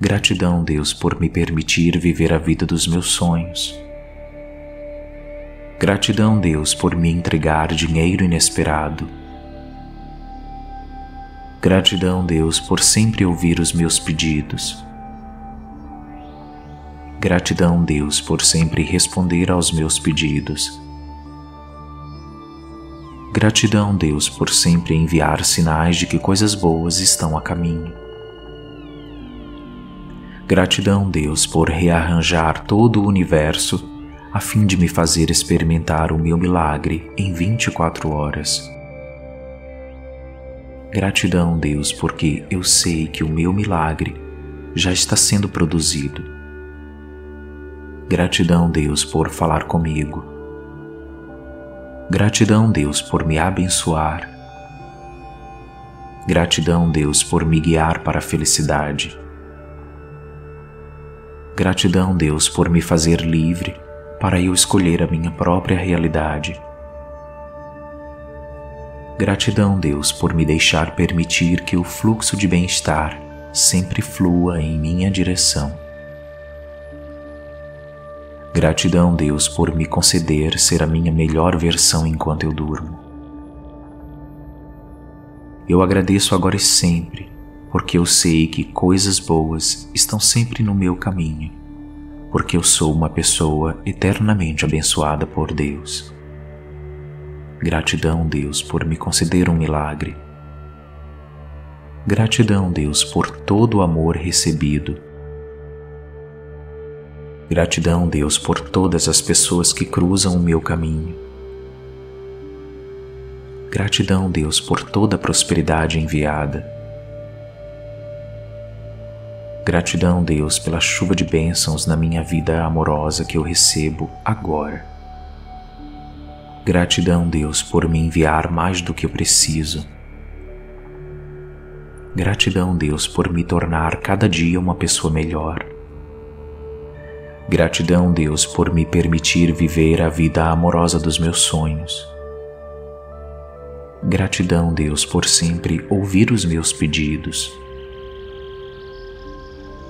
Gratidão, Deus, por me permitir viver a vida dos meus sonhos. Gratidão, Deus, por me entregar dinheiro inesperado. Gratidão, Deus, por sempre ouvir os meus pedidos. Gratidão, Deus, por sempre responder aos meus pedidos. Gratidão, Deus, por sempre enviar sinais de que coisas boas estão a caminho. Gratidão, Deus, por rearranjar todo o universo a fim de me fazer experimentar o meu milagre em 24 horas. Gratidão, Deus, porque eu sei que o meu milagre já está sendo produzido. Gratidão, Deus, por falar comigo. Gratidão, Deus, por me abençoar. Gratidão, Deus, por me guiar para a felicidade. Gratidão, Deus, por me fazer livre para eu escolher a minha própria realidade. Gratidão, Deus, por me deixar permitir que o fluxo de bem-estar sempre flua em minha direção. Gratidão, Deus, por me conceder ser a minha melhor versão enquanto eu durmo. Eu agradeço agora e sempre, porque eu sei que coisas boas estão sempre no meu caminho, porque eu sou uma pessoa eternamente abençoada por Deus. Gratidão, Deus, por me conceder um milagre. Gratidão, Deus, por todo o amor recebido. Gratidão, Deus, por todas as pessoas que cruzam o meu caminho. Gratidão, Deus, por toda a prosperidade enviada. Gratidão, Deus, pela chuva de bênçãos na minha vida amorosa que eu recebo agora. Gratidão, Deus, por me enviar mais do que eu preciso. Gratidão, Deus, por me tornar cada dia uma pessoa melhor. Gratidão, Deus, por me permitir viver a vida amorosa dos meus sonhos. Gratidão, Deus, por sempre ouvir os meus pedidos.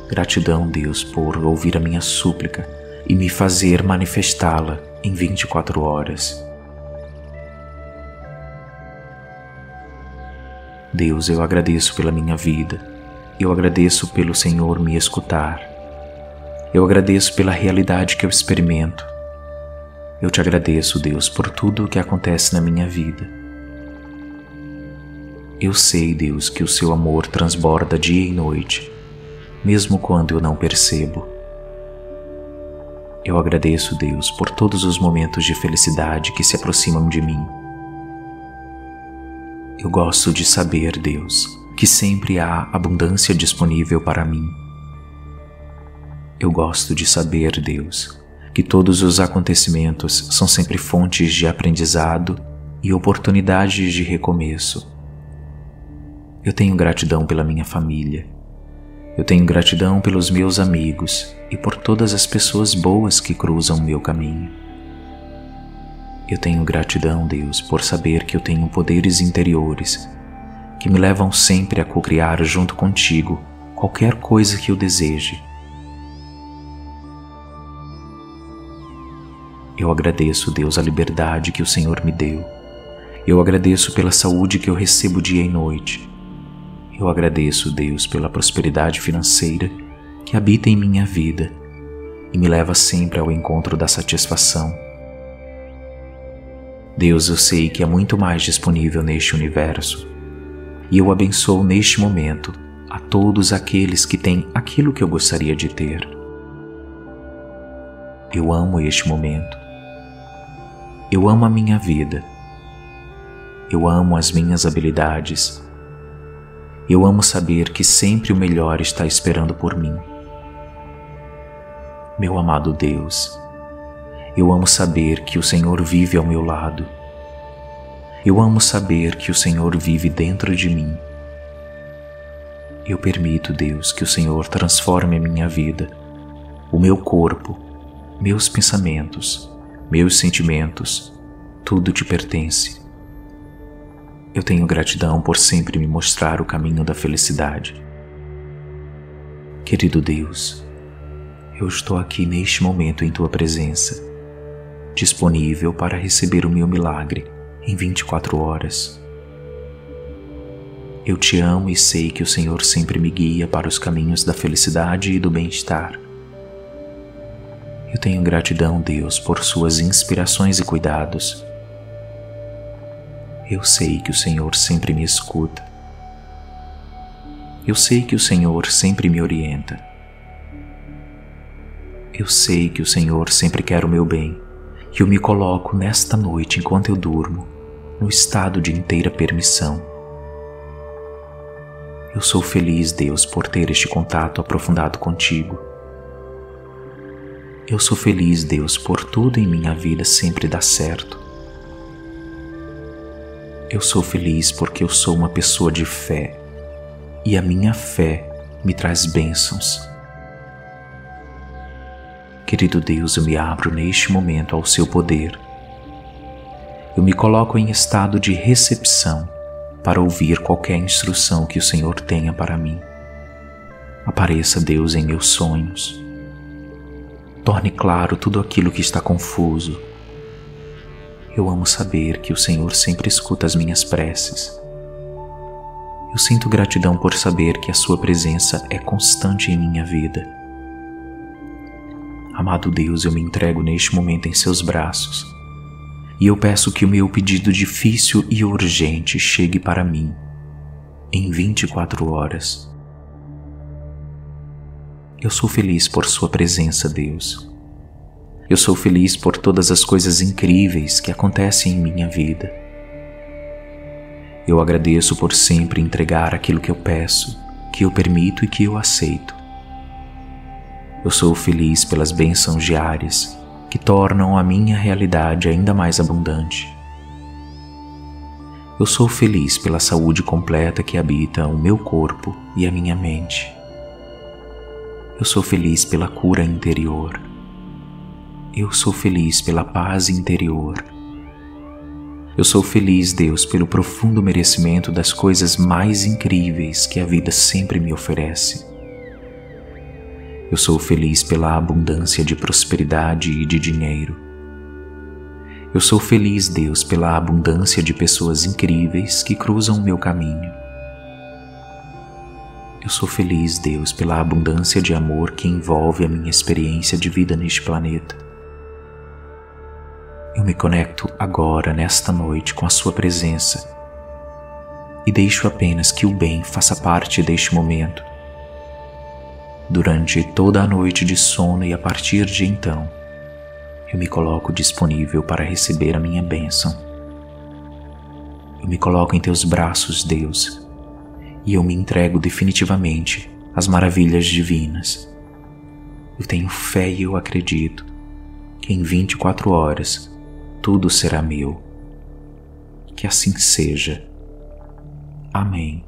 Gratidão, Deus, por ouvir a minha súplica e me fazer manifestá-la em 24 horas. Deus, eu agradeço pela minha vida, eu agradeço pelo Senhor me escutar, eu agradeço pela realidade que eu experimento, eu te agradeço, Deus, por tudo o que acontece na minha vida. Eu sei, Deus, que o seu amor transborda dia e noite, mesmo quando eu não percebo. Eu agradeço, Deus, por todos os momentos de felicidade que se aproximam de mim. Eu gosto de saber, Deus, que sempre há abundância disponível para mim. Eu gosto de saber, Deus, que todos os acontecimentos são sempre fontes de aprendizado e oportunidades de recomeço. Eu tenho gratidão pela minha família. Eu tenho gratidão pelos meus amigos e por todas as pessoas boas que cruzam o meu caminho. Eu tenho gratidão, Deus, por saber que eu tenho poderes interiores que me levam sempre a cocriar junto contigo qualquer coisa que eu deseje. Eu agradeço, Deus, a liberdade que o Senhor me deu. Eu agradeço pela saúde que eu recebo dia e noite. Eu agradeço, Deus, pela prosperidade financeira que habita em minha vida e me leva sempre ao encontro da satisfação. Deus, eu sei que há muito mais disponível neste universo, e eu abençoo neste momento a todos aqueles que têm aquilo que eu gostaria de ter. Eu amo este momento. Eu amo a minha vida. Eu amo as minhas habilidades. Eu amo saber que sempre o melhor está esperando por mim. meu amado Deus. Eu amo saber que o Senhor vive ao meu lado. Eu amo saber que o Senhor vive dentro de mim. Eu permito, Deus, que o Senhor transforme a minha vida, o meu corpo, meus pensamentos, meus sentimentos, tudo te pertence. Eu tenho gratidão por sempre me mostrar o caminho da felicidade. Querido Deus, eu estou aqui neste momento em Tua presença, disponível para receber o meu milagre em 24 horas. Eu te amo e sei que o Senhor sempre me guia para os caminhos da felicidade e do bem-estar. Eu tenho gratidão, Deus, por suas inspirações e cuidados. Eu sei que o Senhor sempre me escuta. Eu sei que o Senhor sempre me orienta. Eu sei que o Senhor sempre quer o meu bem, e eu me coloco nesta noite, enquanto eu durmo, no estado de inteira permissão. Eu sou feliz, Deus, por ter este contato aprofundado contigo. Eu sou feliz, Deus, por tudo em minha vida sempre dar certo. Eu sou feliz porque eu sou uma pessoa de fé e a minha fé me traz bênçãos. Querido Deus, eu me abro neste momento ao seu poder. Eu me coloco em estado de recepção para ouvir qualquer instrução que o Senhor tenha para mim. Apareça, Deus, em meus sonhos. Torne claro tudo aquilo que está confuso. Eu amo saber que o Senhor sempre escuta as minhas preces. Eu sinto gratidão por saber que a sua presença é constante em minha vida. Amado Deus, eu me entrego neste momento em seus braços. E eu peço que o meu pedido difícil e urgente chegue para mim em 24 horas. Eu sou feliz por sua presença, Deus. Eu sou feliz por todas as coisas incríveis que acontecem em minha vida. Eu agradeço por sempre entregar aquilo que eu peço, que eu permito e que eu aceito. Eu sou feliz pelas bênçãos diárias que tornam a minha realidade ainda mais abundante. Eu sou feliz pela saúde completa que habita o meu corpo e a minha mente. Eu sou feliz pela cura interior. Eu sou feliz pela paz interior. Eu sou feliz, Deus, pelo profundo merecimento das coisas mais incríveis que a vida sempre me oferece. Eu sou feliz pela abundância de prosperidade e de dinheiro. Eu sou feliz, Deus, pela abundância de pessoas incríveis que cruzam o meu caminho. Eu sou feliz, Deus, pela abundância de amor que envolve a minha experiência de vida neste planeta. Eu me conecto agora, nesta noite, com a sua presença e deixo apenas que o bem faça parte deste momento. Durante toda a noite de sono e a partir de então, eu me coloco disponível para receber a minha bênção. Eu me coloco em teus braços, Deus, e eu me entrego definitivamente às maravilhas divinas. Eu tenho fé e eu acredito que em 24 horas tudo será meu. Que assim seja. Amém.